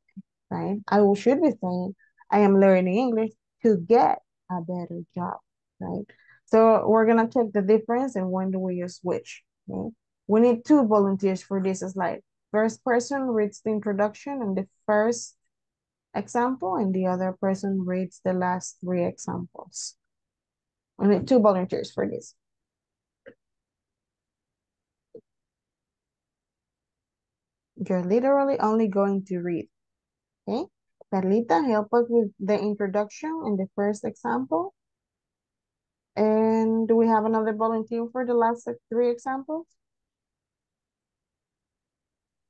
Right? I should be saying, I am learning English to get a better job, right? So we're gonna check the difference and when do we use which, okay? We need 2 volunteers for this slide. First person reads the introduction and the first example, and the other person reads the last 3 examples. We need 2 volunteers for this. You're literally only going to read. Okay, Carlita, help us with the introduction and the first example. And do we have another volunteer for the last 3 examples?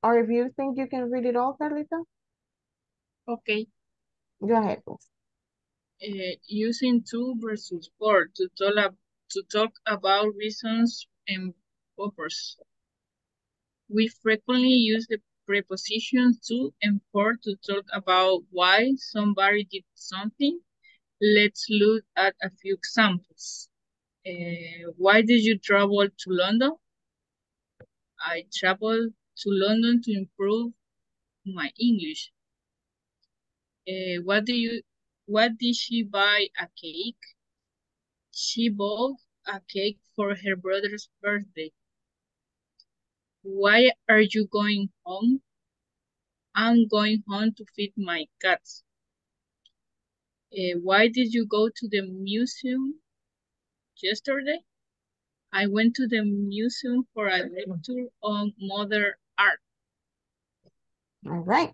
Or if you think you can read it all, Carlita? Okay. Go ahead. Using 2 versus 4 to talk about reasons and purpose. We frequently use the prepositions 2 and 4 to talk about why somebody did something. Let's look at a few examples. Why did you travel to London? I traveled to London to improve my English. What did she buy? A cake. She bought a cake for her brother's birthday. Why are you going home? I'm going home to feed my cats. Why did you go to the museum yesterday? I went to the museum for a lecture on modern art. All right.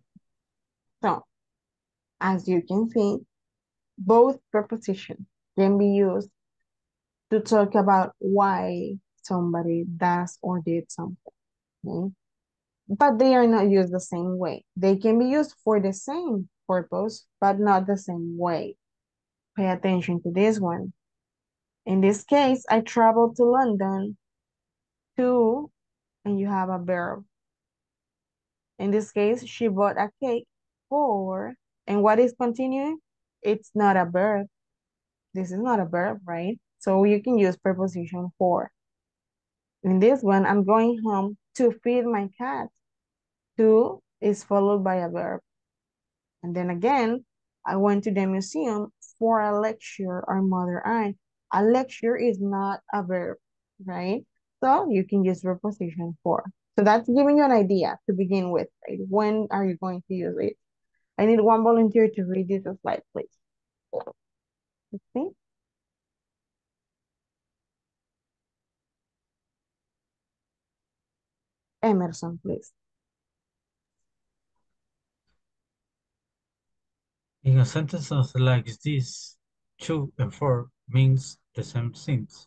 So As you can see, both prepositions can be used to talk about why somebody does or did something. Okay? But they are not used the same way. They can be used for the same purpose, but not the same way. Pay attention to this one. In this case, I traveled to London to, and you have a verb. In this case, she bought a cake for, and what is continuing? It's not a verb. This is not a verb, right? So you can use preposition for. In this one, I'm going home to feed my cat. To is followed by a verb. And then again, I went to the museum for a lecture on Mother Earth. A lecture is not a verb, right? So you can use preposition for. So that's giving you an idea to begin with. Right? When are you going to use it? I need one volunteer to read this slide, please. Let's see. Emerson, please. In a sentence like this, two and four means the same things,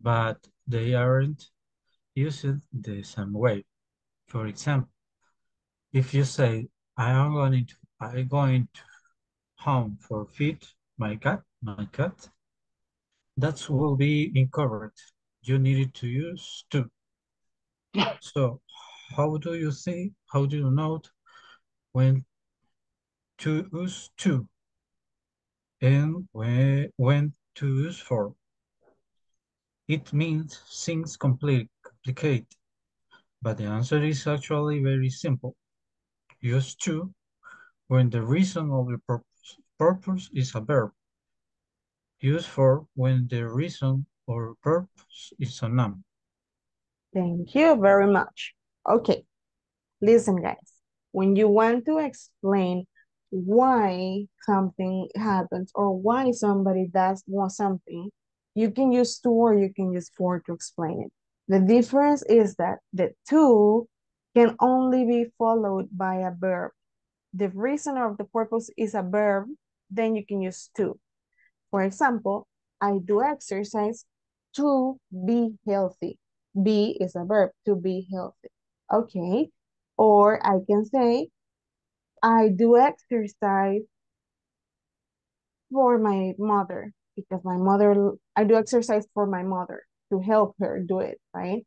but they aren't used the same way. For example, if you say, I am going to home for feed my cat. That will be incorrect. You needed to use to. So how do you say? How do you know when to use to and when to use for? It means things complicated, but the answer is actually very simple. Use to when the reason of the purpose is a verb. Use for when the reason or purpose is a noun. Thank you very much. Okay, listen guys. When you want to explain why something happens or why somebody does something, you can use to or you can use for to explain it. The difference is that the to can only be followed by a verb. The reason or the purpose is a verb, then you can use to. For example, I do exercise to be healthy. Be is a verb, to be healthy. Okay, or I can say, I do exercise for my mother, because my mother, I do exercise for my mother to help her do it, right?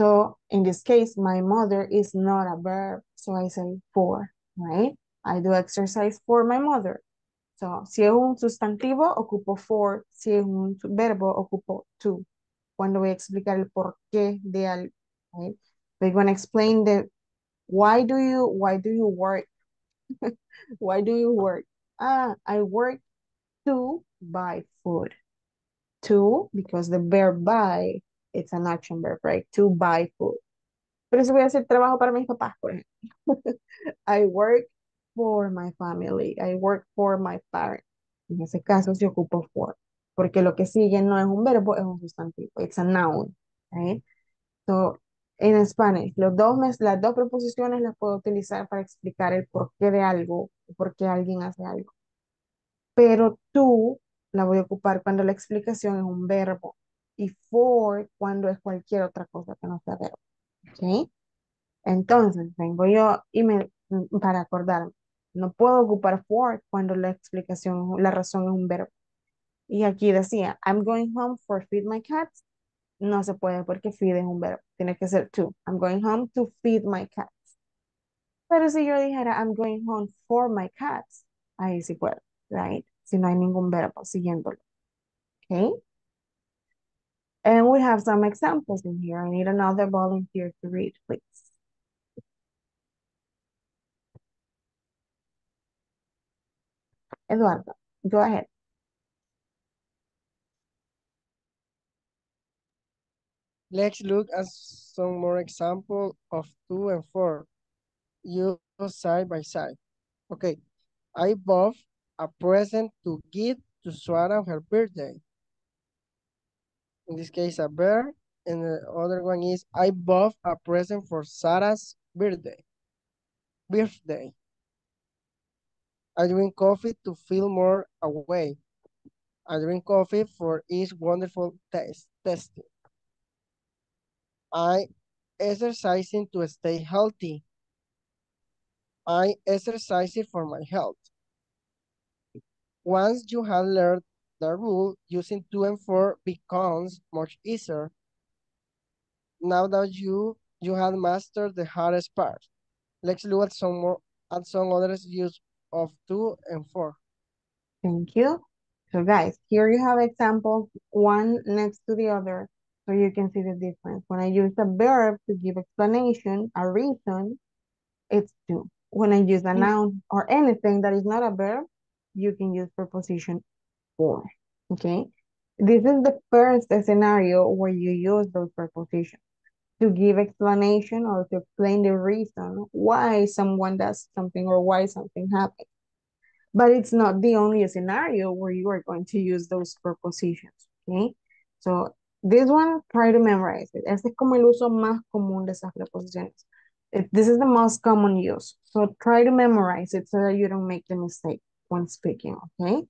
So in this case, my mother is not a verb. So I say for, right? I do exercise for my mother. So si es un sustantivo, ocupo for. Si es un verbo, ocupo to. Cuando voy a explicar el porqué de algo, right? We're going to explain the why do you work? Why do you work? I work to buy food. To, because the verb buy, it's an action verb, right? To buy food. Pero eso voy a hacer trabajo para mis papás, por ejemplo. I work for my family. I work for my parents. En ese caso se ocupa for. Porque lo que sigue no es un verbo, es un sustantivo. It's a noun, right? So, en Spanish, las dos preposiciones las puedo utilizar para explicar el porqué de algo, por qué alguien hace algo. Pero tú la voy a ocupar cuando la explicación es un verbo. Y for cuando es cualquier otra cosa que no sea verbo. ¿Ok? Entonces, vengo yo y para acordarme. No puedo ocupar for cuando la explicación, la razón es un verbo. Y aquí decía, I'm going home for feed my cat. No se puede porque feed es un verbo. Tiene que ser to. I'm going home to feed my cats. Pero si yo dijera, I'm going home for my cats, ahí sí puedo, right? Si no hay ningún verbo siguiéndolo. ¿Ok? And we have some examples in here. I need another volunteer to read, please. Eduardo, go ahead. Let's look at some more examples of two and four. Used side by side. Okay. I bought a present to give to Suara on her birthday. In this case, a bear, and the other one is, I bought a present for Sarah's birthday. I drink coffee to feel more away. I drink coffee for its wonderful taste. I exercising to stay healthy. I exercise for my health. Once you have learned the rule, using 2 and 4 becomes much easier. Now that you have mastered the hardest part, let's look at some other use of 2 and 4. Thank you. So guys, here you have examples one next to the other, so you can see the difference. When I use a verb to give explanation, a reason, it's 2. When I use a noun or anything that is not a verb, you can use preposition 4. Okay, this is the first scenario where you use those prepositions to give explanation or to explain the reason why someone does something or why something happens. But it's not the only scenario where you are going to use those prepositions. Okay, so this one, try to memorize it. Este es como el uso más común de esas preposiciones. This is the most common use. So try to memorize it so that you don't make the mistake when speaking, okay?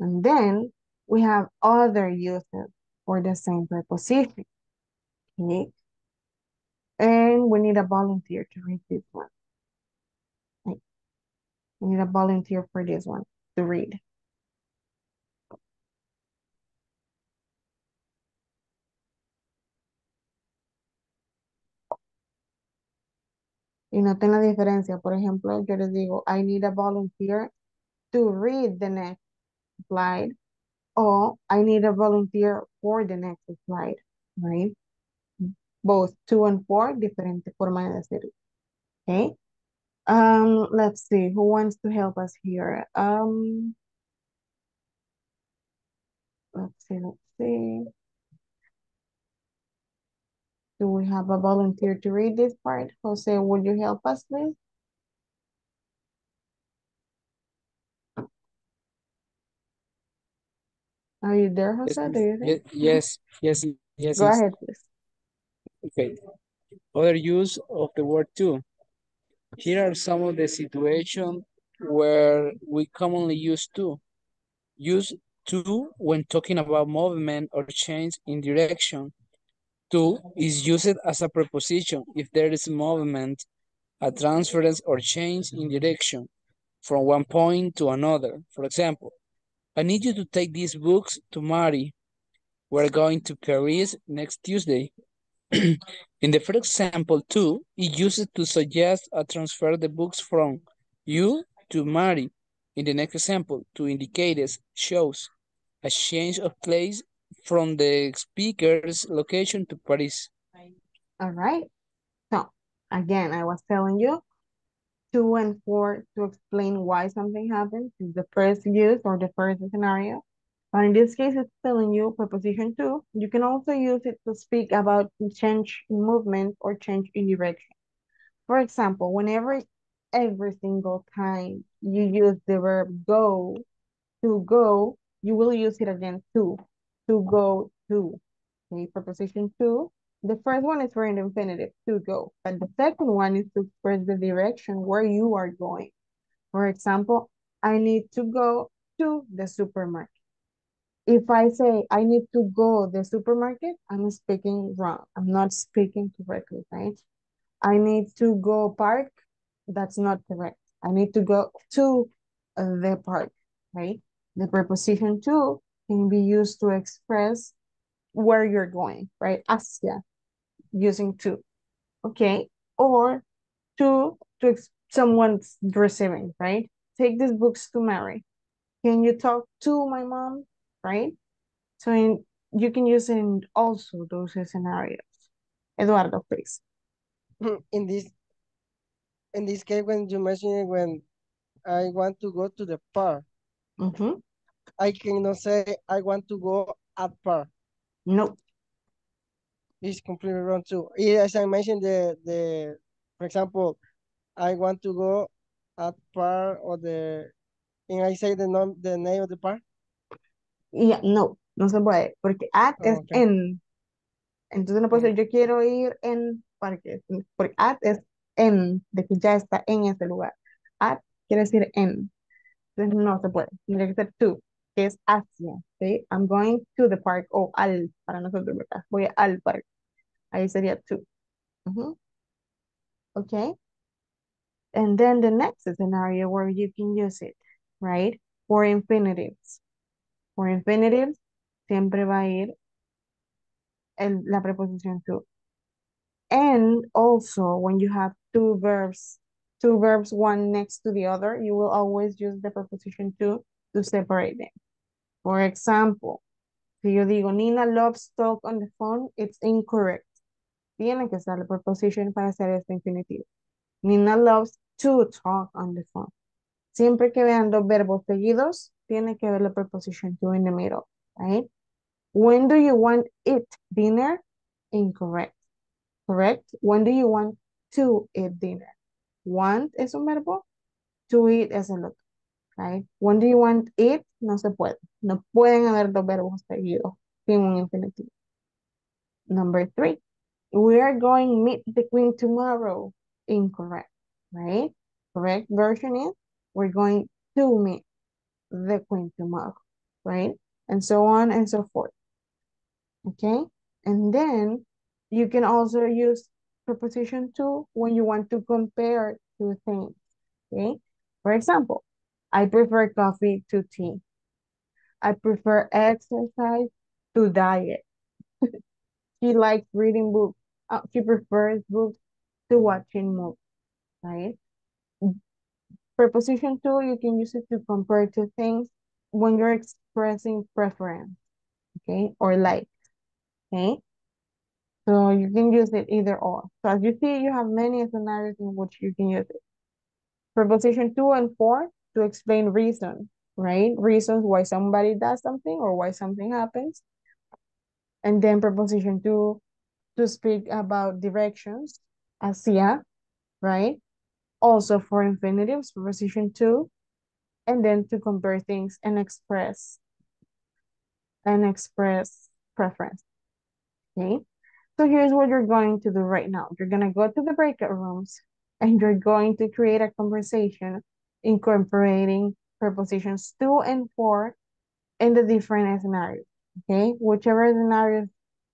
And then we have other uses for the same preposition, okay? And we need a volunteer to read this one. Okay. We need a volunteer for this one to read. Y noten la diferencia. Por ejemplo, yo les digo, I need a volunteer to read the next slide. O I need a volunteer for the next slide. Right? Both 2 and 4, diferente forma de decirlo. Okay? Let's see. Who wants to help us here? Let's see. Do we have a volunteer to read this part? Jose, would you help us, please? Are you there, Jose? Yes, do you think? Yes. Go ahead, please. Okay. Other use of the word to. Here are some of the situations where we commonly use to. Use to when talking about movement or change in direction. To is used as a preposition if there is movement, a transference or change in direction from one point to another. For example, I need you to take these books to Mari. We're going to Paris next Tuesday. In the first example, to is used to suggest I transfer the books from you to Mari. In the next example, to indicate this shows a change of place from the speaker's location to Paris. All right. So, again, I was telling you 2 and 4 to explain why something happens is the first use or the first scenario. But in this case, it's telling you preposition 2. You can also use it to speak about change in movement or change in direction. For example, whenever every single time you use the verb go, to go, you will use it again to. To go to, okay, preposition 2. The first one is for an infinitive, to go. But the second one is to express the direction where you are going. For example, I need to go to the supermarket. If I say, I need to go to the supermarket, I'm speaking wrong. I'm not speaking correctly, right? I need to go park, that's not correct. I need to go to the park, right? The preposition 2 can be used to express where you're going, right? Asia, using to, okay? Or to someone's receiving, right? Take these books to Mary. Can you talk to my mom, right? So you can use it in also those scenarios. Eduardo, please. In this case, when you mentioned it, when I want to go to the park, I cannot say I want to go at park. No. It's completely wrong too. As I mentioned, for example, I want to go at park or and I say the name of the park? Yeah, no se puede. Porque at es en. Entonces no puedo decir yo quiero ir en parque. Porque at es en, de que ya está en ese lugar. At quiere decir en. Entonces no se puede. Tendría que ser to, que es hacia. ¿Okay? I'm going to the park o al, para nosotros, ¿verdad? Voy al parque. Ahí sería to. Okay. And then the next scenario where you can use it, right? For infinitives. For infinitives, siempre va a ir la preposición to. And also, when you have two verbs, one next to the other, you will always use the preposition to separate them. For example, si yo digo, Nina loves talk on the phone, it's incorrect. Tiene que estar la preposición para hacer este infinitivo. Nina loves to talk on the phone. Siempre que vean dos verbos seguidos, tiene que ver la preposición to in the middle, right? When do you want it dinner? Incorrect. Correct. When do you want to eat dinner? Want es un verbo, to eat es el otro, right? When do you want it? No se puede. No pueden haber dos verbos seguidos sin un infinitivo. Number 3. We are going meet the queen tomorrow. Incorrect, right? Correct version is we're going to meet the queen tomorrow, right? And so on and so forth. Okay? And then you can also use preposition to when you want to compare two things, okay? For example, I prefer coffee to tea. I prefer exercise to diet. She likes reading books. She prefers books to watching movies, right? Preposition to, you can use it to compare two things when you're expressing preference, okay? Or like, okay? So you can use it either or. So as you see, you have many scenarios in which you can use it. Preposition 2 and 4 to explain reason, right? Reasons why somebody does something or why something happens. And then preposition 2 to speak about directions, hacia, right? Also for infinitives, preposition 2. And then to compare things and express preference, okay? So here's what you're going to do right now. You're going to go to the breakout rooms and you're going to create a conversation incorporating prepositions 2 and 4 in the different scenarios, okay? Whichever scenarios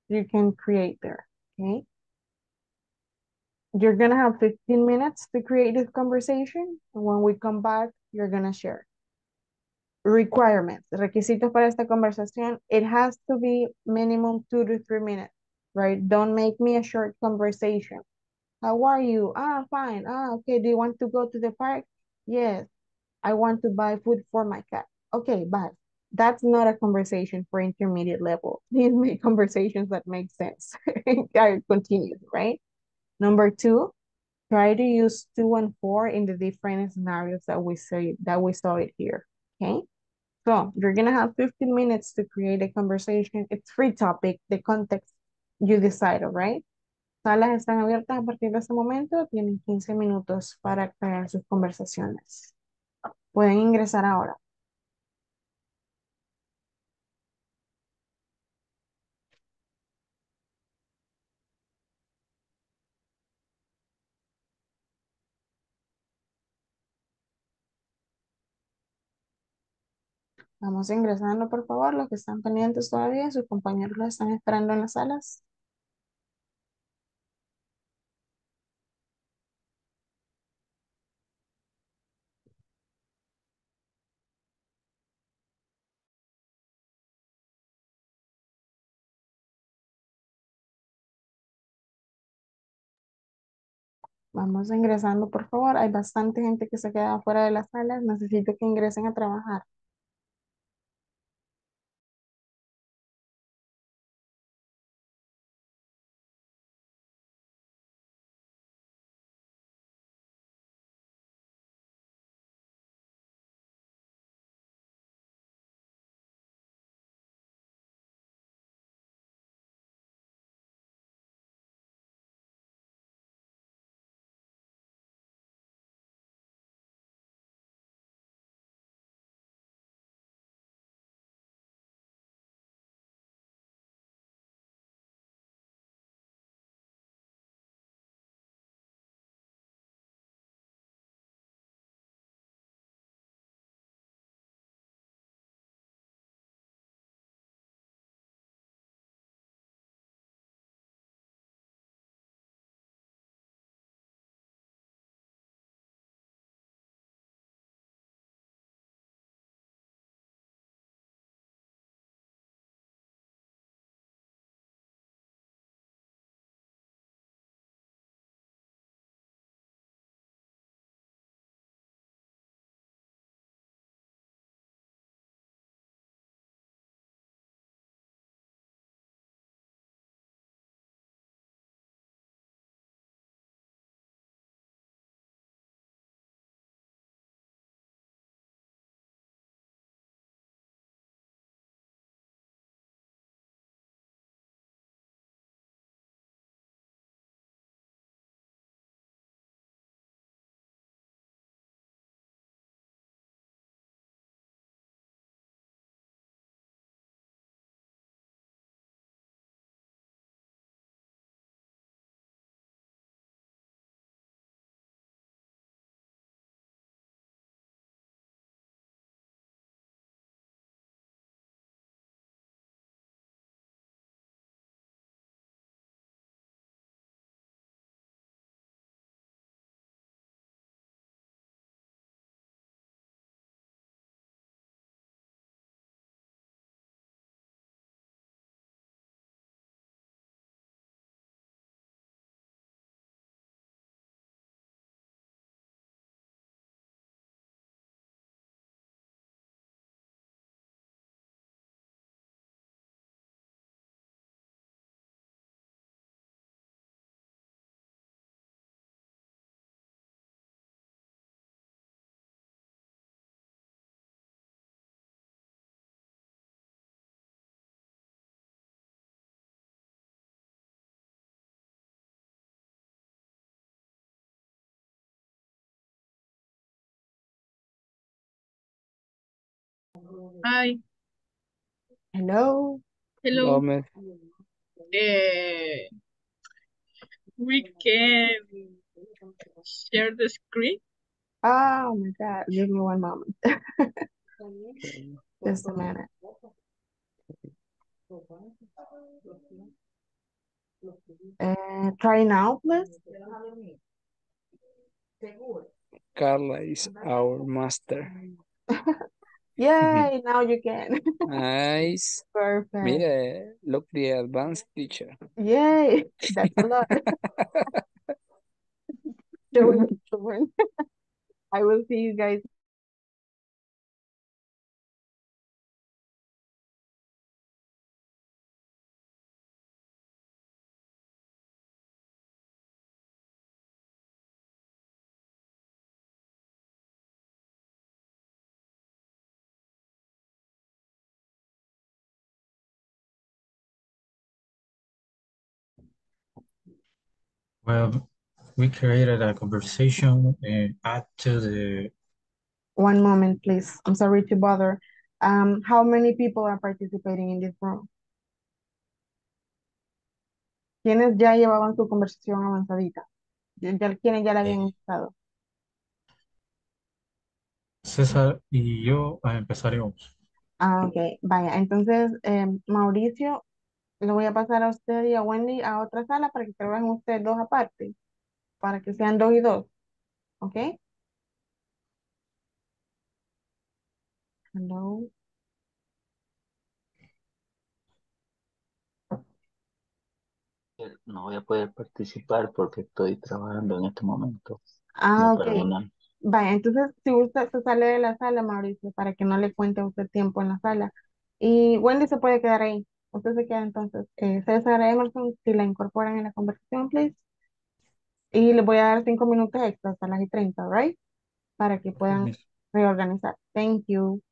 you can create there, okay? You're going to have 15 minutes to create this conversation. And when we come back, you're going to share. Requirements, requisitos para esta conversación. It has to be minimum 2 to 3 minutes. Right? Don't make me a short conversation. How are you? Ah, fine. Ah, okay. Do you want to go to the park? Yes. I want to buy food for my cat. Okay, bye. That's not a conversation for intermediate level. Please make conversations that make sense. Continue, right? Number 2, try to use 2 and 4 in the different scenarios that we saw it here. Okay. So you're gonna have 15 minutes to create a conversation. It's free topic. The context you decide, all right? Salas están abiertas a partir de este momento. Tienen 15 minutos para crear sus conversaciones. Pueden ingresar ahora. Vamos ingresando, por favor, los que están pendientes todavía. Sus compañeros los están esperando en las salas. Vamos ingresando, por favor. Hay bastante gente que se queda fuera de las salas. Necesito que ingresen a trabajar. Hi. Hello. Hello. Hello. We can share the screen. Oh my God, give me one moment. Just a minute. Try now, please. Carla is our master. Yay, now you can. Nice. Perfect. Mira, look the advanced teacher. Yay, that's a lot. I will see you guys. Well, we created a conversation and add to the... One moment, please. I'm sorry to bother. How many people are participating in this room? ¿Quiénes ya llevaban su conversación avanzadita? ¿Quiénes ya la habían estado? César y yo empezaremos. Ah, ok. Vaya, entonces, Mauricio... Le voy a pasar a usted y a Wendy a otra sala para que trabajen ustedes dos aparte. Para que sean dos y dos. ¿Ok? Hello. No voy a poder participar porque estoy trabajando en este momento. Ah, no, ok. Perdona. Vaya, entonces si usted se sale de la sala, Mauricio, para que no le cuente a usted tiempo en la sala. Y Wendy se puede quedar ahí. Usted se queda entonces. César, Emerson, si la incorporan en la conversación, please. Y les voy a dar 5 minutos extra hasta las 30, right? Para que puedan reorganizar. Thank you.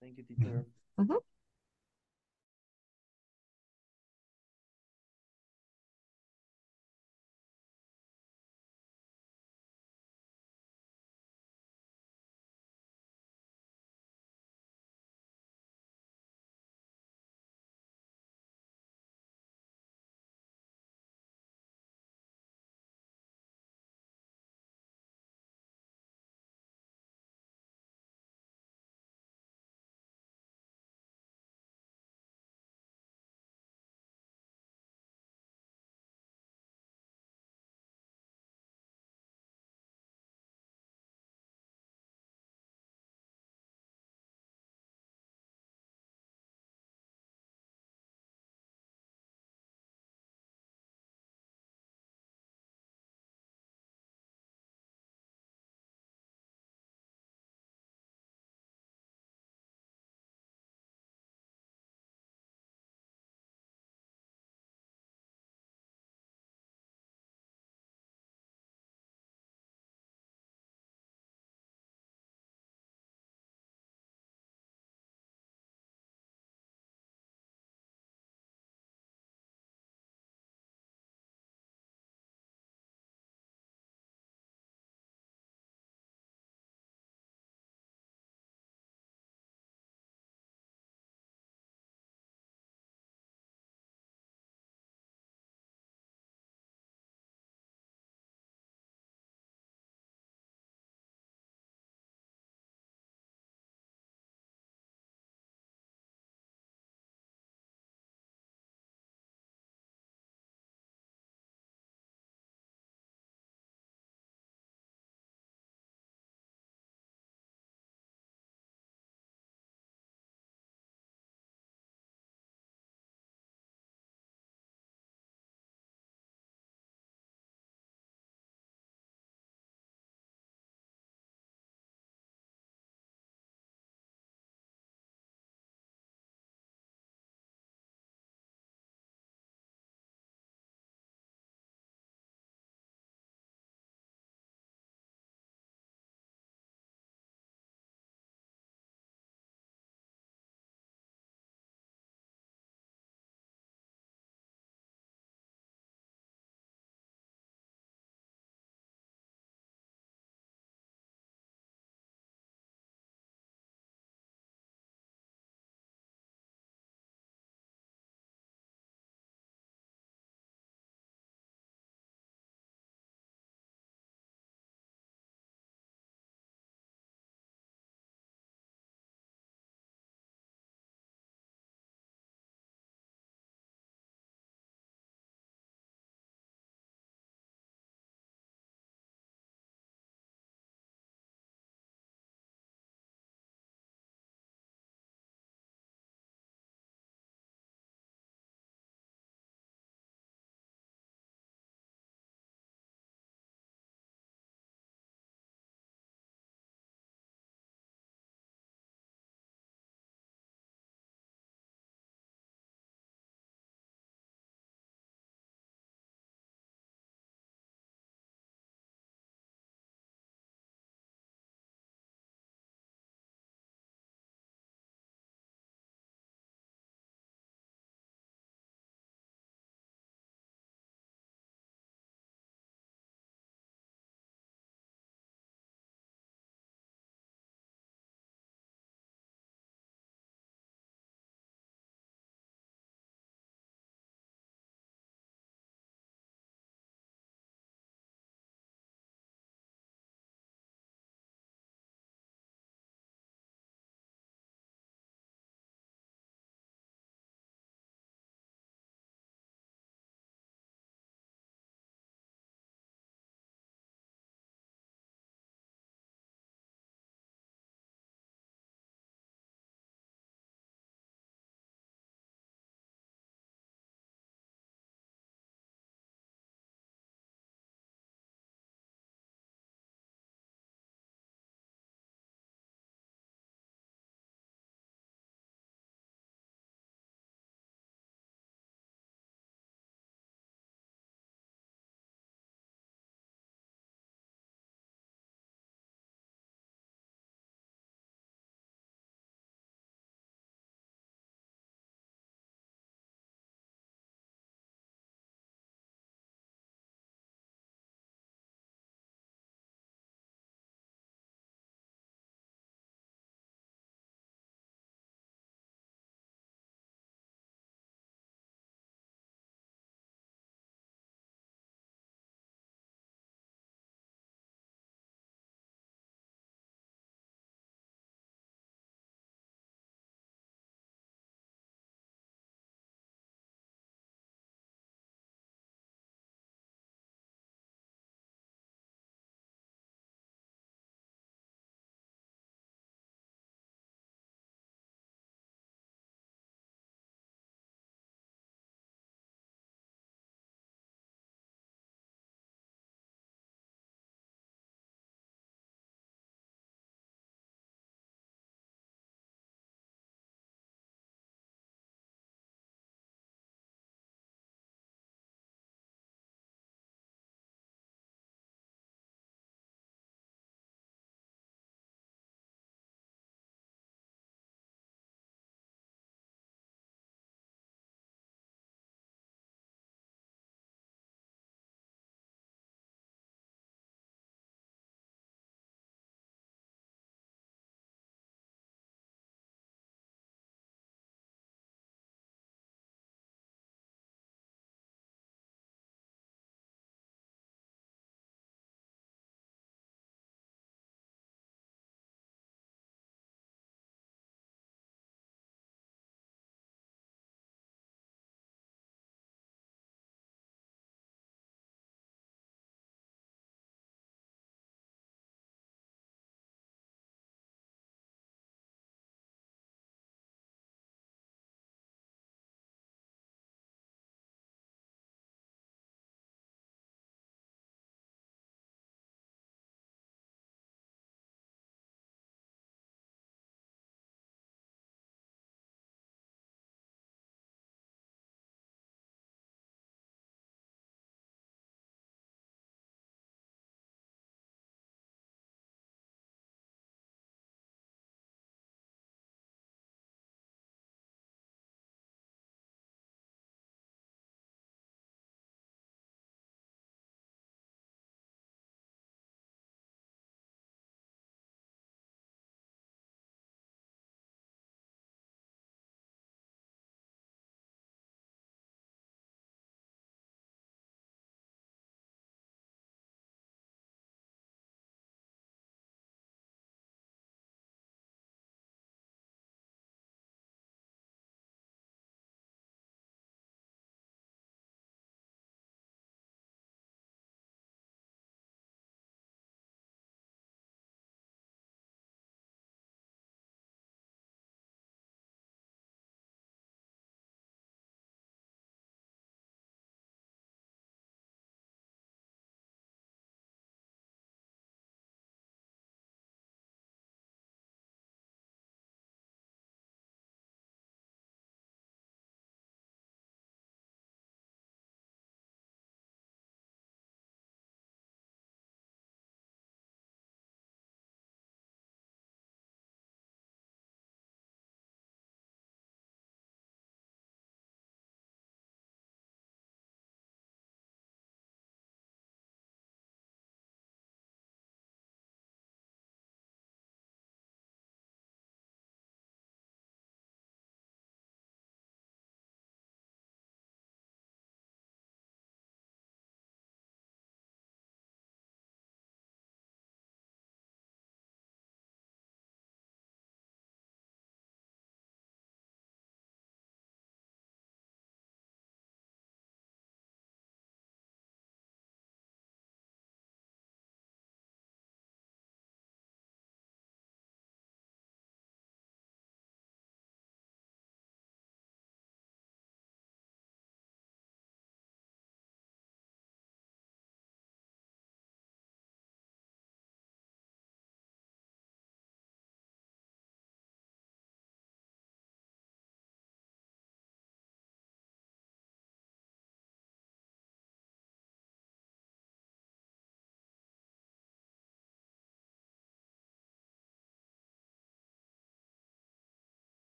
Thank you, teacher. Uh-huh.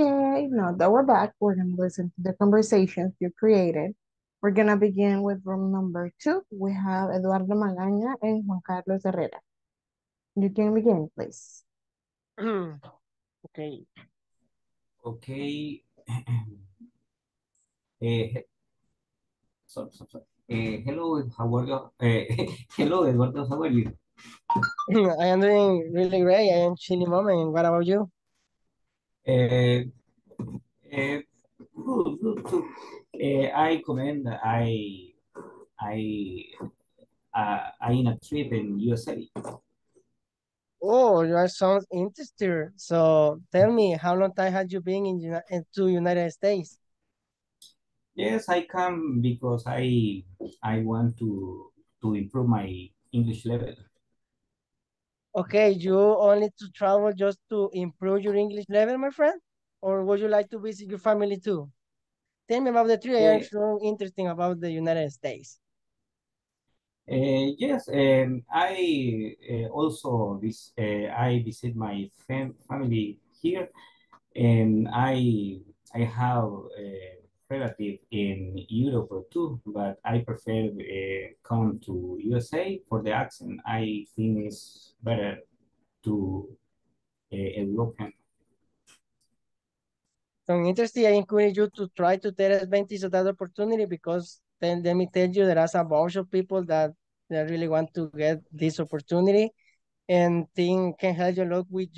Okay, now that we're back, we're going to listen to the conversations you created. We're going to begin with room number 2. We have Eduardo Magaña and Juan Carlos Herrera. You can begin, please. Okay. Okay. Sorry. Hello, how are you? Hello, Eduardo, how are you? I am doing really great. I am chilling moment. What about you? Good too. I commend I in a trip in USA. Oh, you are sounds interesting. So tell me, how long time have you been to United States? Yes, I come because I want to improve my English level. Okay, you only to travel just to improve your English level, my friend? Or would you like to visit your family too? Tell me about the trip. I am so interesting about the United States. Yes, I also I visit my family here, and I have relative in Europe too, but I prefer come to USA for the accent. I think it's better to European. So interesting. I encourage you to try to take advantage of that opportunity, because then let me tell you, there are a bunch of people that really want to get this opportunity, and thing can help you a lot with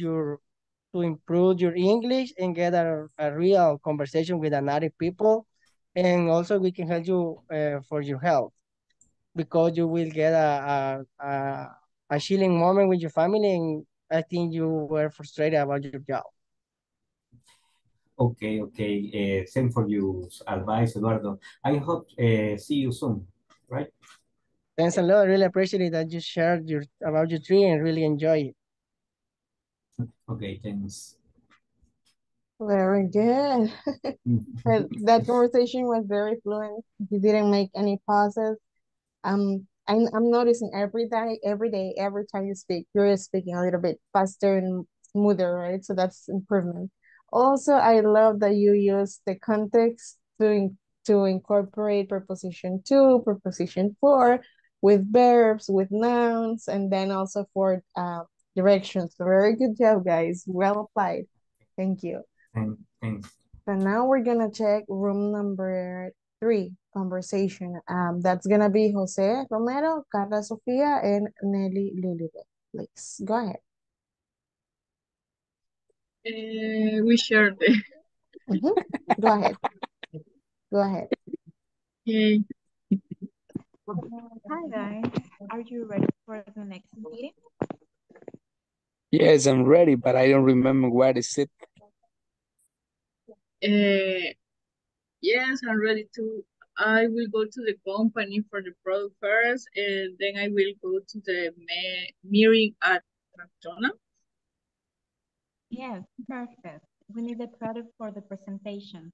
to improve your English and get a real conversation with a native people. And also we can help you for your health, because you will get a chilling moment with your family, and I think you were frustrated about your job. Okay, same for your advice, Eduardo. I hope see you soon, right? Thanks a lot, I really appreciate it that you shared about your tree and really enjoy it. Okay, thanks. Very good. That conversation was very fluent. You didn't make any pauses. I'm noticing every time you speak, you're speaking a little bit faster and smoother, right? So that's improvement. Also, I love that you use the context to incorporate preposition 2, preposition 4 with verbs, with nouns, and then also for directions. So very good job, guys. Well applied. Thank you. Thanks. So now we're gonna check room number 3 conversation. That's gonna be Jose Romero, Carla Sofía, and Nelly Lilibet. Please go ahead. We shared it. Go ahead. Go ahead. Okay. Hi guys. Are you ready for the next meeting? Yes, I'm ready, but I don't remember what is it. Yes, I'm ready too. I will go to the company for the product first, and then I will go to the meeting at McDonald's. Yes, perfect. We need the product for the presentation.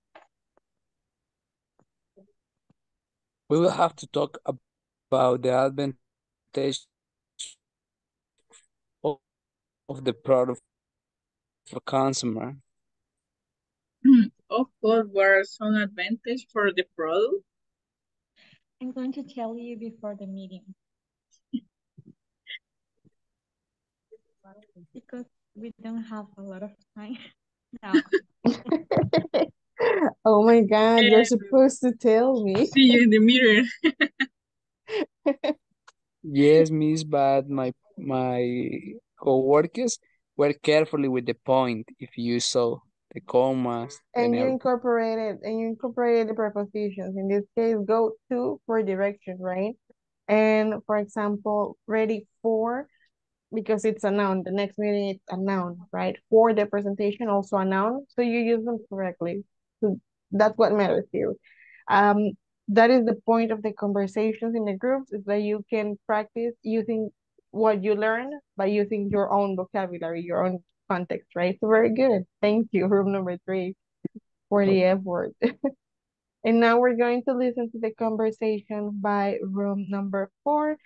We will have to talk about the advantage of the product for consumer. Of course, what are some advantages for the product? I'm going to tell you before the meeting. Because we don't have a lot of time now. Oh my God, you're supposed to tell me. See you in the mirror. Yes, Miss, but my co-workers were carefully with the point. If you saw the commas and you incorporated the prepositions. In this case, go to for direction, right? And for example, ready for, because it's a noun. The next meeting it's a noun, right? For the presentation also a noun. So you use them correctly. So that's what matters here. That is the point of the conversations in the groups, is that you can practice using what you learn by using your own vocabulary, your own context, right? So very good. Thank you, room number 3, for the effort. And now we're going to listen to the conversation by room number 4.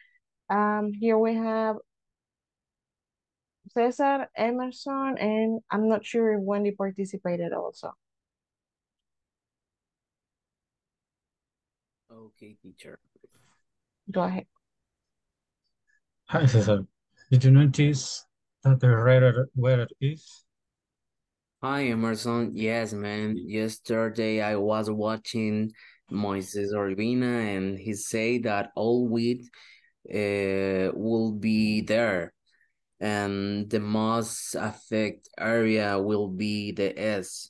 Here we have Cesar, Emerson, and I'm not sure if Wendy participated also. Okay, teacher. Go ahead. Hi, Cesar. Did you notice that the weather is? Hi, Emerson. Yes, man. Yesterday I was watching Moises Urbina and he said that all wheat will be there. And the most affected area will be the S.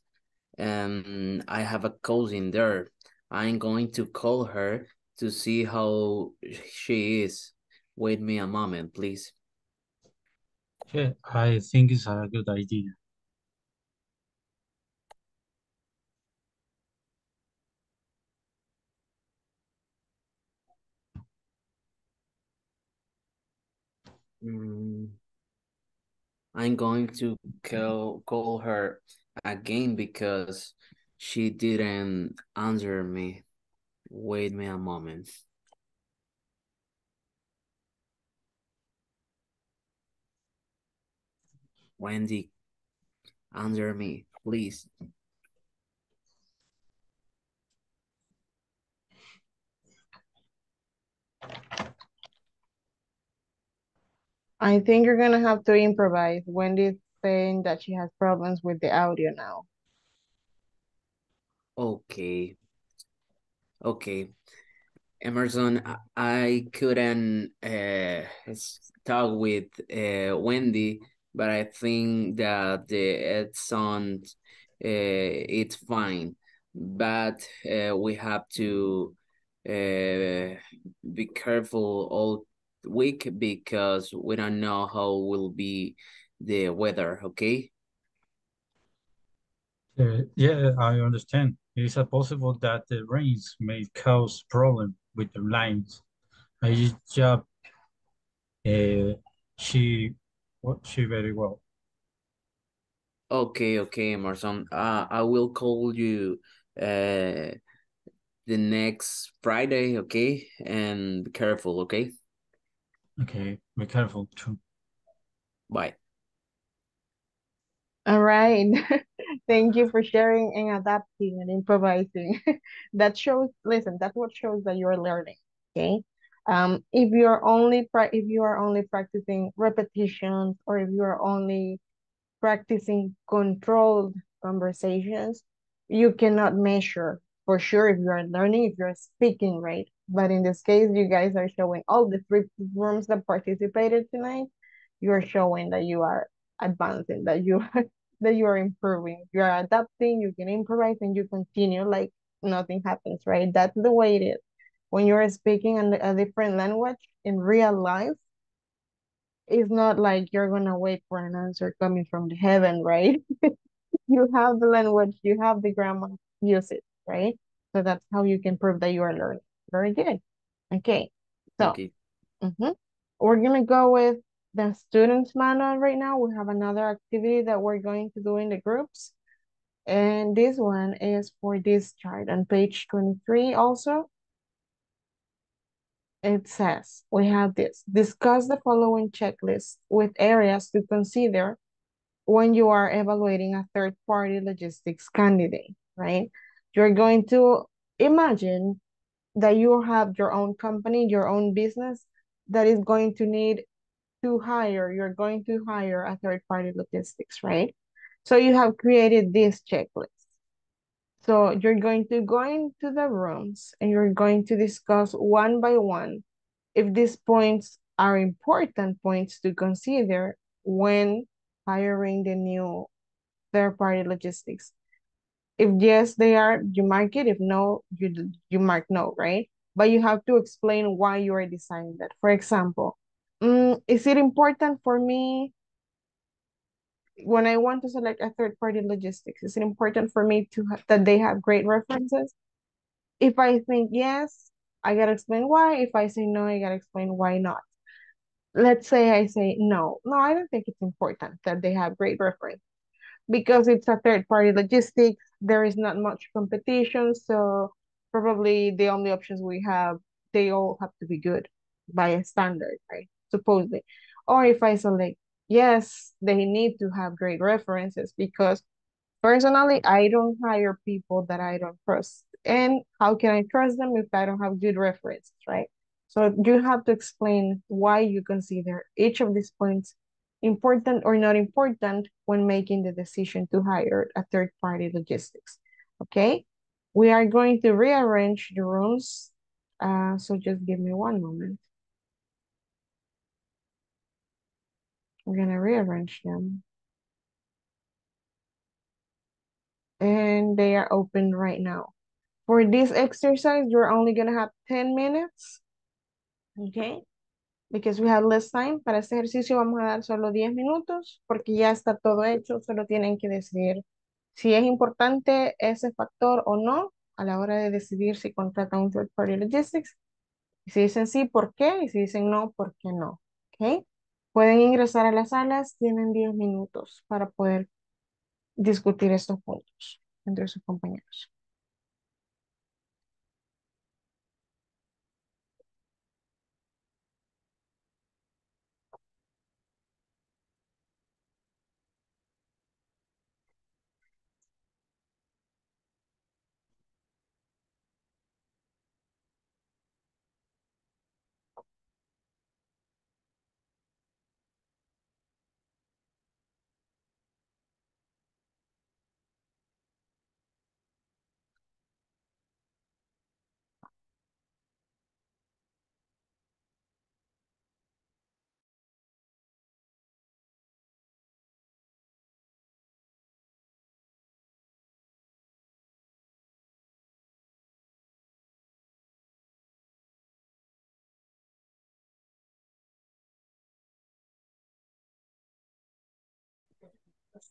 And I have a cousin there. I'm going to call her to see how she is. Wait me a moment, please. Yeah, I think it's a good idea. I'm going to call her again because she didn't answer me. Wait me a moment. Wendy, answer me, please. I think you're going to have to improvise. Wendy's saying that she has problems with the audio now. Okay. Okay. Emerson, I couldn't talk with Wendy, but I think that the sound, it's fine. But we have to be careful all week because we don't know how will be the weather, okay? Yeah, I understand. It is possible that the rains may cause problem with the lines. I job she very well. Okay, Emerson. I will call you the next Friday, okay? And be careful, okay? Okay, be careful too. Bye. All right. Thank you for sharing and adapting and improvising. That shows, listen, that's what shows that you're learning, okay? If you are only practicing repetitions or if you are only practicing controlled conversations, you cannot measure for sure if you are learning, if you're speaking, right? But in this case, you guys are showing all the three rooms that participated tonight. You're showing that you are advancing, that you are improving. You are adapting, you can improvise, and you continue like nothing happens, right? That's the way it is. When you're speaking a different language in real life, it's not like you're going to wait for an answer coming from the heaven, right? You have the language, you have the grammar, use it, right? So that's how you can prove that you are learning. Very good. Okay. So okay. We're going to go with the students manual right now. We have another activity that we're going to do in the groups. And this one is for this chart on page 23 also. It says, we have this. Discuss the following checklist with areas to consider when you are evaluating a third-party logistics candidate, right? You're going to imagine that you have your own company, your own business that is going to need to hire, you're going to hire a third-party logistics, right? So you have created this checklist. So you're going to go into the rooms and you're going to discuss one by one if these points are important points to consider when hiring the new third-party logistics. If yes, they are, you mark it. If no, you mark no, right? But you have to explain why you are deciding that. For example, is it important for me when I want to select a third-party logistics? Is it important for me to that they have great references? If I think yes, I gotta explain why. If I say no, I gotta explain why not. Let's say I say no, I don't think it's important that they have great references. Because it's a third-party logistics, there is not much competition, so probably the only options we have, they all have to be good by a standard, right? Supposedly. Or if I select yes, they need to have great references, because personally, I don't hire people that I don't trust. And how can I trust them if I don't have good references, right? So you have to explain why you consider each of these points important or not important when making the decision to hire a third-party logistics, okay? We are going to rearrange the rooms, so just give me one moment. We're gonna rearrange them. And they are open right now. For this exercise, you're only gonna have 10 minutes, okay? Because we have less time. Para este ejercicio vamos a dar solo 10 minutos porque ya está todo hecho. Solo tienen que decidir si es importante ese factor o no a la hora de decidir si contratan un third party logistics. Y si dicen sí, ¿por qué? Y si dicen no, ¿por qué no? ¿Okay? Pueden ingresar a las salas. Tienen 10 minutos para poder discutir estos puntos entre sus compañeros.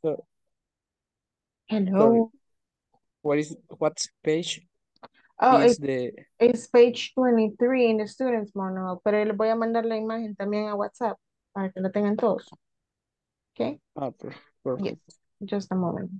So, hello. Sorry. What's page? Oh, it's page 23 in the student's manual. Pero les voy a mandar la imagen también a WhatsApp para que lo tengan todos. Okay. Ah, perfect. Yes. Just a moment.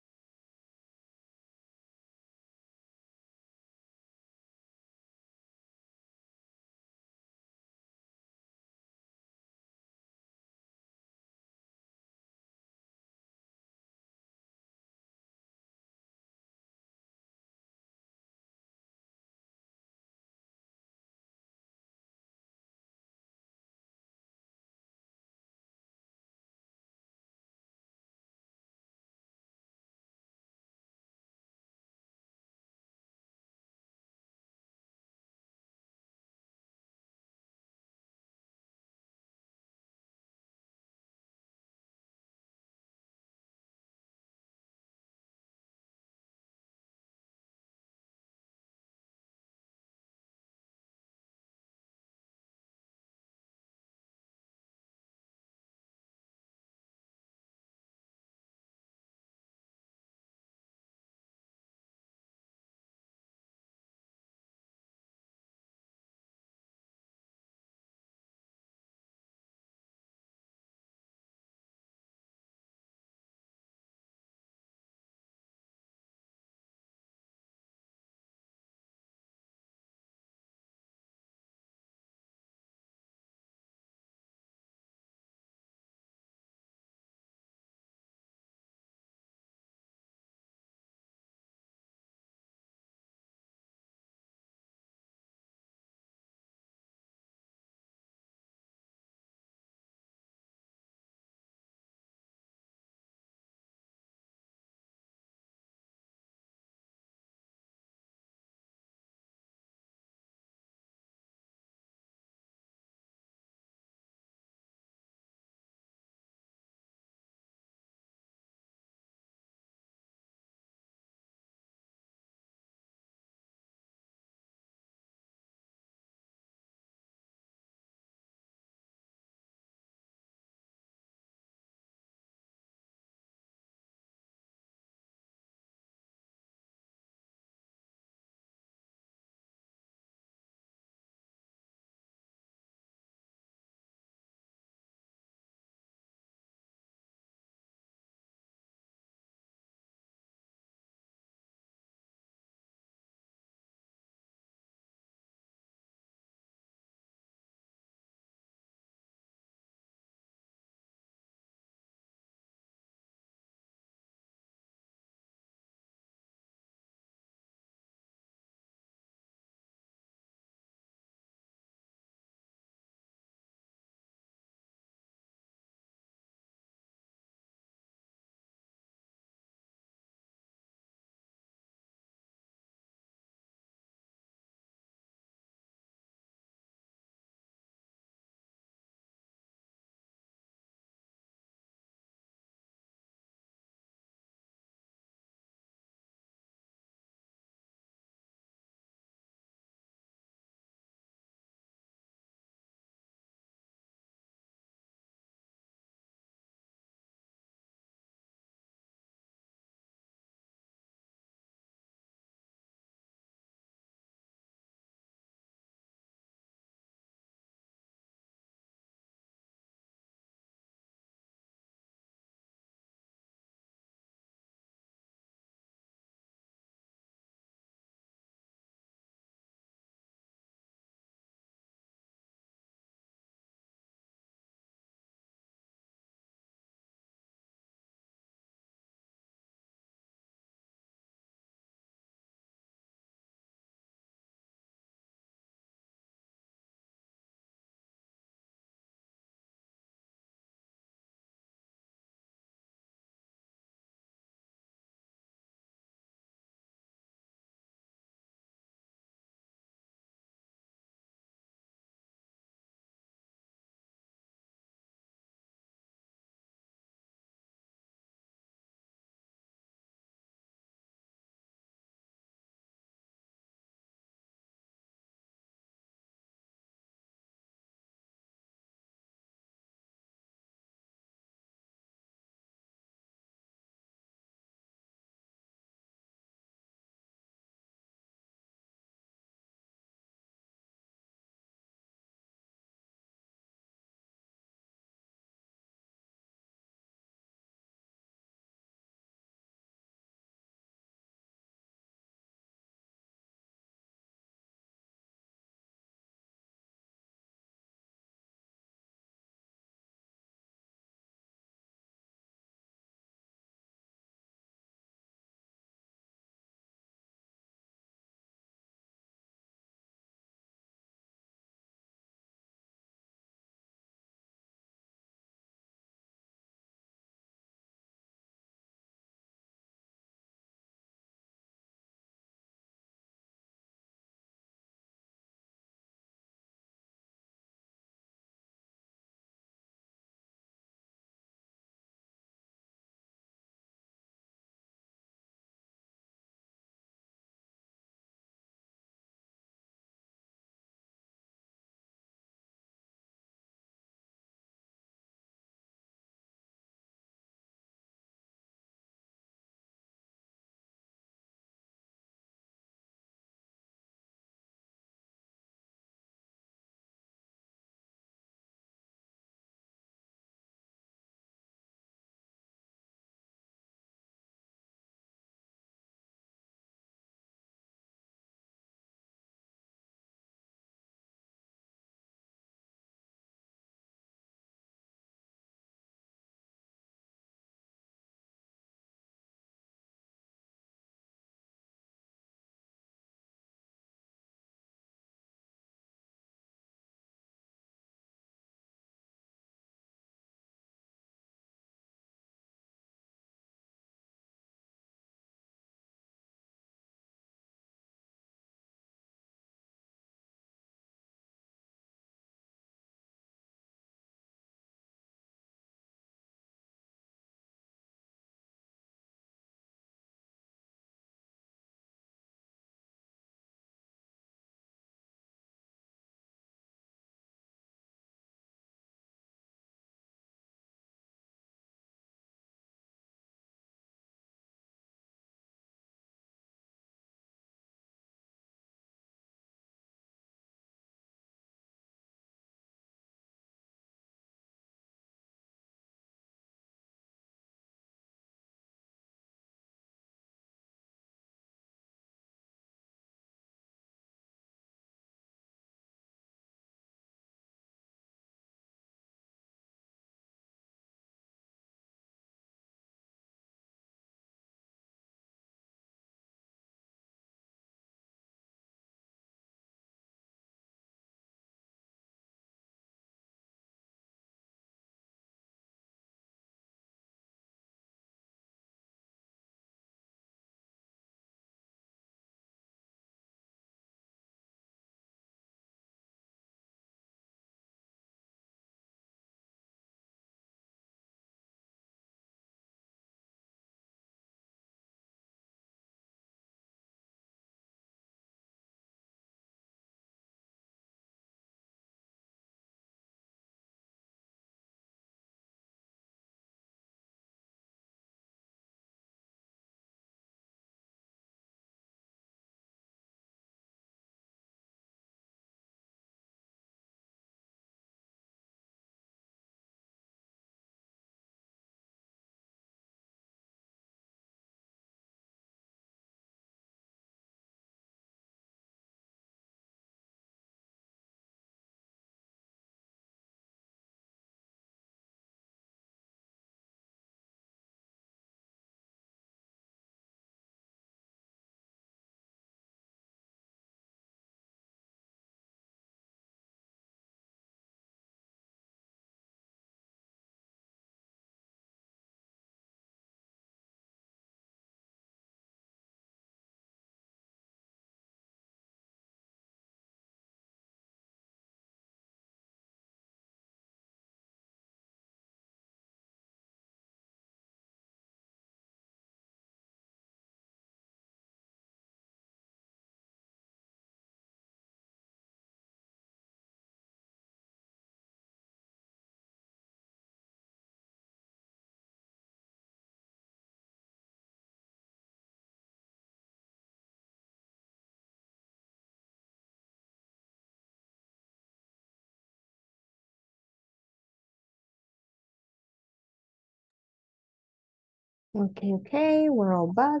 Okay, we're all back.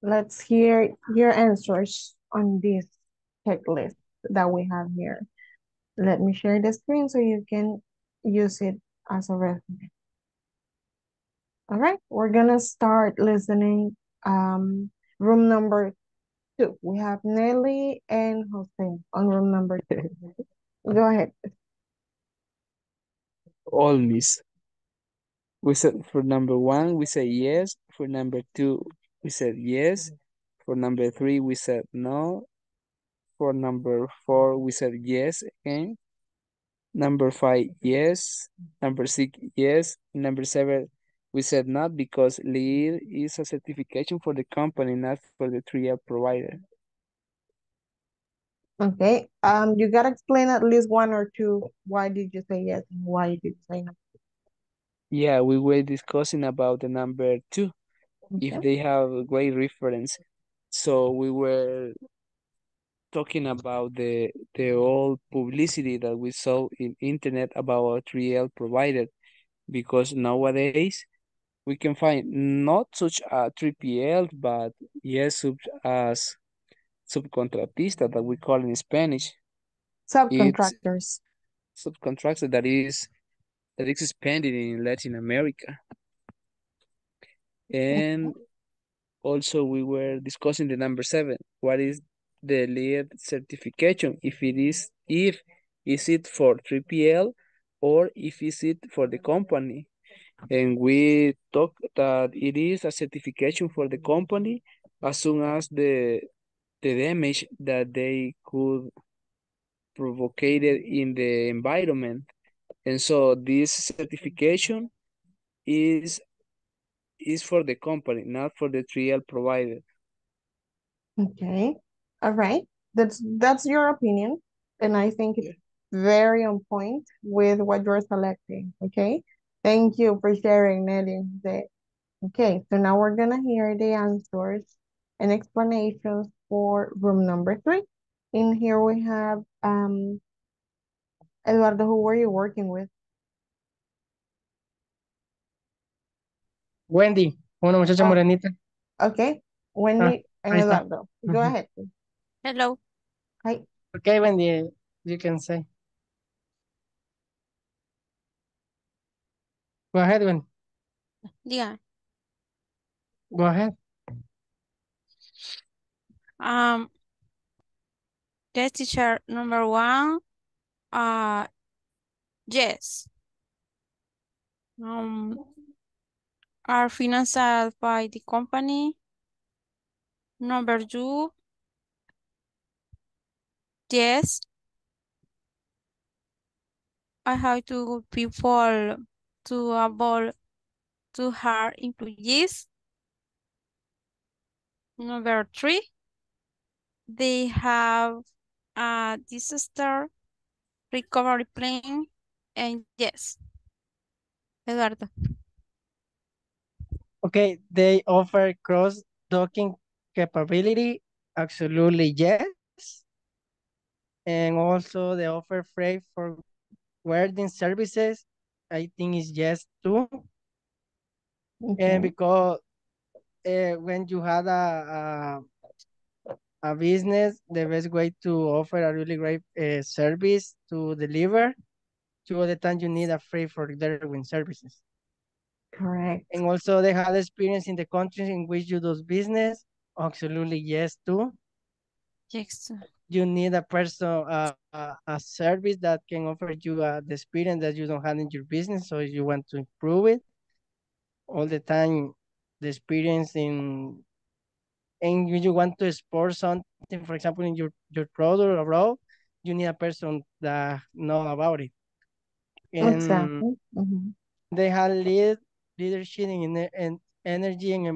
Let's hear your answers on this checklist that we have here. Let me share the screen so you can use it as a reference. All right, we're gonna start listening room number 2. We have Nelly and Jose on room number 2. Go ahead. All, miss. We said for number 1, we say yes. For number 2, we said yes. For number 3, we said no. For number 4, we said yes again. Number 5, yes. Number 6, yes. Number 7, we said not because LEED is a certification for the company, not for the 3L provider. Okay. You gotta explain at least 1 or 2. Why did you say yes and why did you say no? Yeah, we were discussing about the number 2, okay, if they have a great reference. So we were talking about the old publicity that we saw in internet about our 3L provider, because nowadays we can find not such a 3PL, but yes, such as subcontratistas that we call in Spanish. Subcontractors. Subcontractors that is expanded in Latin America. And also we were discussing the number 7. What is the LEED certification? Is it for 3PL or if is it for the company? And we talked that it is a certification for the company as soon as the damage that they could provocate in the environment. And so this certification is for the company, not for the 3L provider. Okay. All right. That's your opinion. And I think it's very on point with what you're selecting. Okay. Thank you for sharing, Nelly. Okay. So now we're going to hear the answers and explanations for room number 3. In here we have... Eduardo, who were you working with? Wendy, una muchacha morenita. Okay, Wendy and Eduardo. Go ahead. Hello. Hi. Okay, Wendy, you can say. Go ahead, Wendy. Yeah. Go ahead. Guest teacher number 1. Yes. Are financed by the company. Number 2. Yes. I have to people to avoid to hire employees. Number 3. They have a disaster recovery plan, and yes. Eduardo. Okay, they offer cross-docking capability, absolutely yes. And also they offer freight for forwarding services, I think is yes too. Okay. And because when you had a business, the best way to offer a really great service to deliver to all the time you need a free for their services. Correct. And also they have experience in the countries in which you do business. Absolutely, yes, too. Yes. You need a person, a service that can offer you the experience that you don't have in your business. So if you want to improve it all the time, the experience in... and you want to export something, for example, in your product abroad, you need a person that knows about it. And exactly. They have leadership in energy and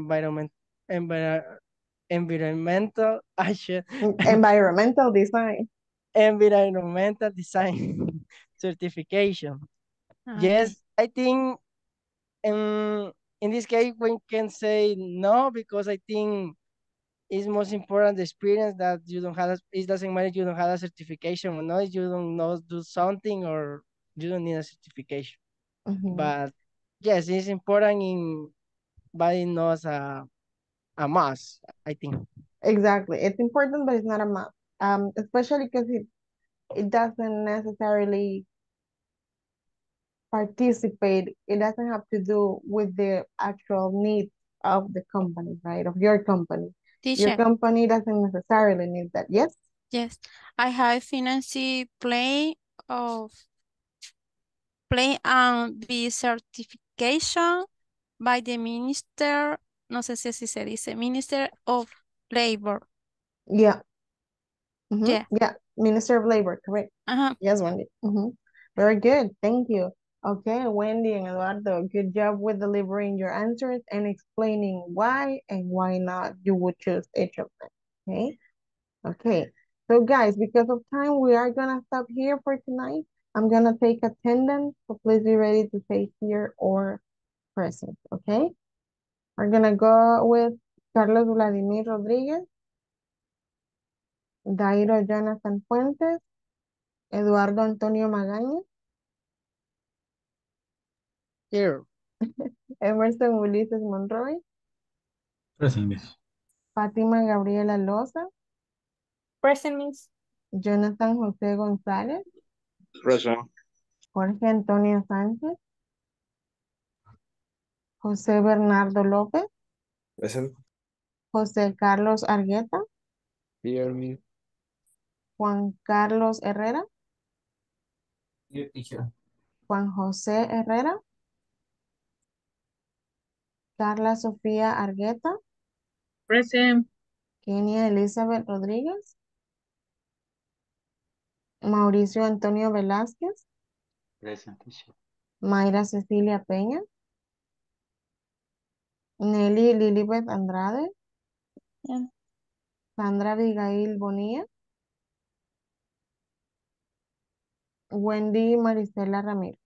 environmental action. Environmental design. Environmental design certification. Yes, I think in this case, we can say no, because I think it's most important the experience that you don't have. It doesn't matter if you don't have a certification or not. If you don't know do something or you don't need a certification. But yes, it's important in but it's not a must, I think. Exactly. It's important, but it's not a must. Especially because it doesn't necessarily participate. It doesn't have to do with the actual needs of the company, right? Of your company. Teacher. Your company doesn't necessarily need that. Yes? Yes. I have financial plan and be certification by the minister, no sé si se dice, Minister of Labor. Yeah. Mm-hmm. Yeah. Yeah. Minister of Labor, correct. Uh-huh. Yes, Wendy. Mm-hmm. Very good. Thank you. Okay, Wendy and Eduardo, good job with delivering your answers and explaining why and why not you would choose each of them. Okay. Okay. So guys, because of time, we are gonna stop here for tonight. I'm gonna take attendance, so please be ready to say here or present. Okay. We're gonna go with Carlos Vladimir Rodriguez, Dairo Jonathan Fuentes, Eduardo Antonio Magaña. Here. Emerson Ulises Monroy. Present, miss. Fátima Gabriela Loza. Present, miss. Jonathan José González. Present. Jorge Antonio Sánchez. José Bernardo López. Present. José Carlos Argueta. Here, miss. Juan Carlos Herrera. Here, teacher. Juan José Herrera. Carla Sofía Argueta. Present. Kenia Elizabeth Rodríguez. Mauricio Antonio Velázquez. Present. Mayra Cecilia Peña. Nelly Lilibet Andrade. Yeah. Sandra Abigail Bonilla. Wendy Marisela Ramirez.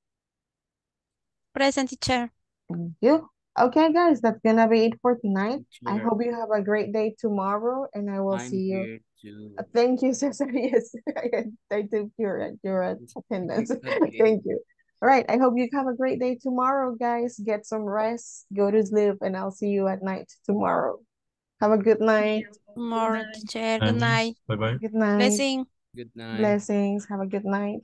Present, teacher. Thank you. Okay, guys, that's going to be it for tonight. I hope you have a great day tomorrow, and I will see you. Thank you, Cesar. Yes, I took your attendance. Thank you. All right, I hope you have a great day tomorrow, guys. Get some rest, go to sleep, and I'll see you at night tomorrow. Have a good night. Good night. Bye-bye. Good night. Blessings. Have a good night.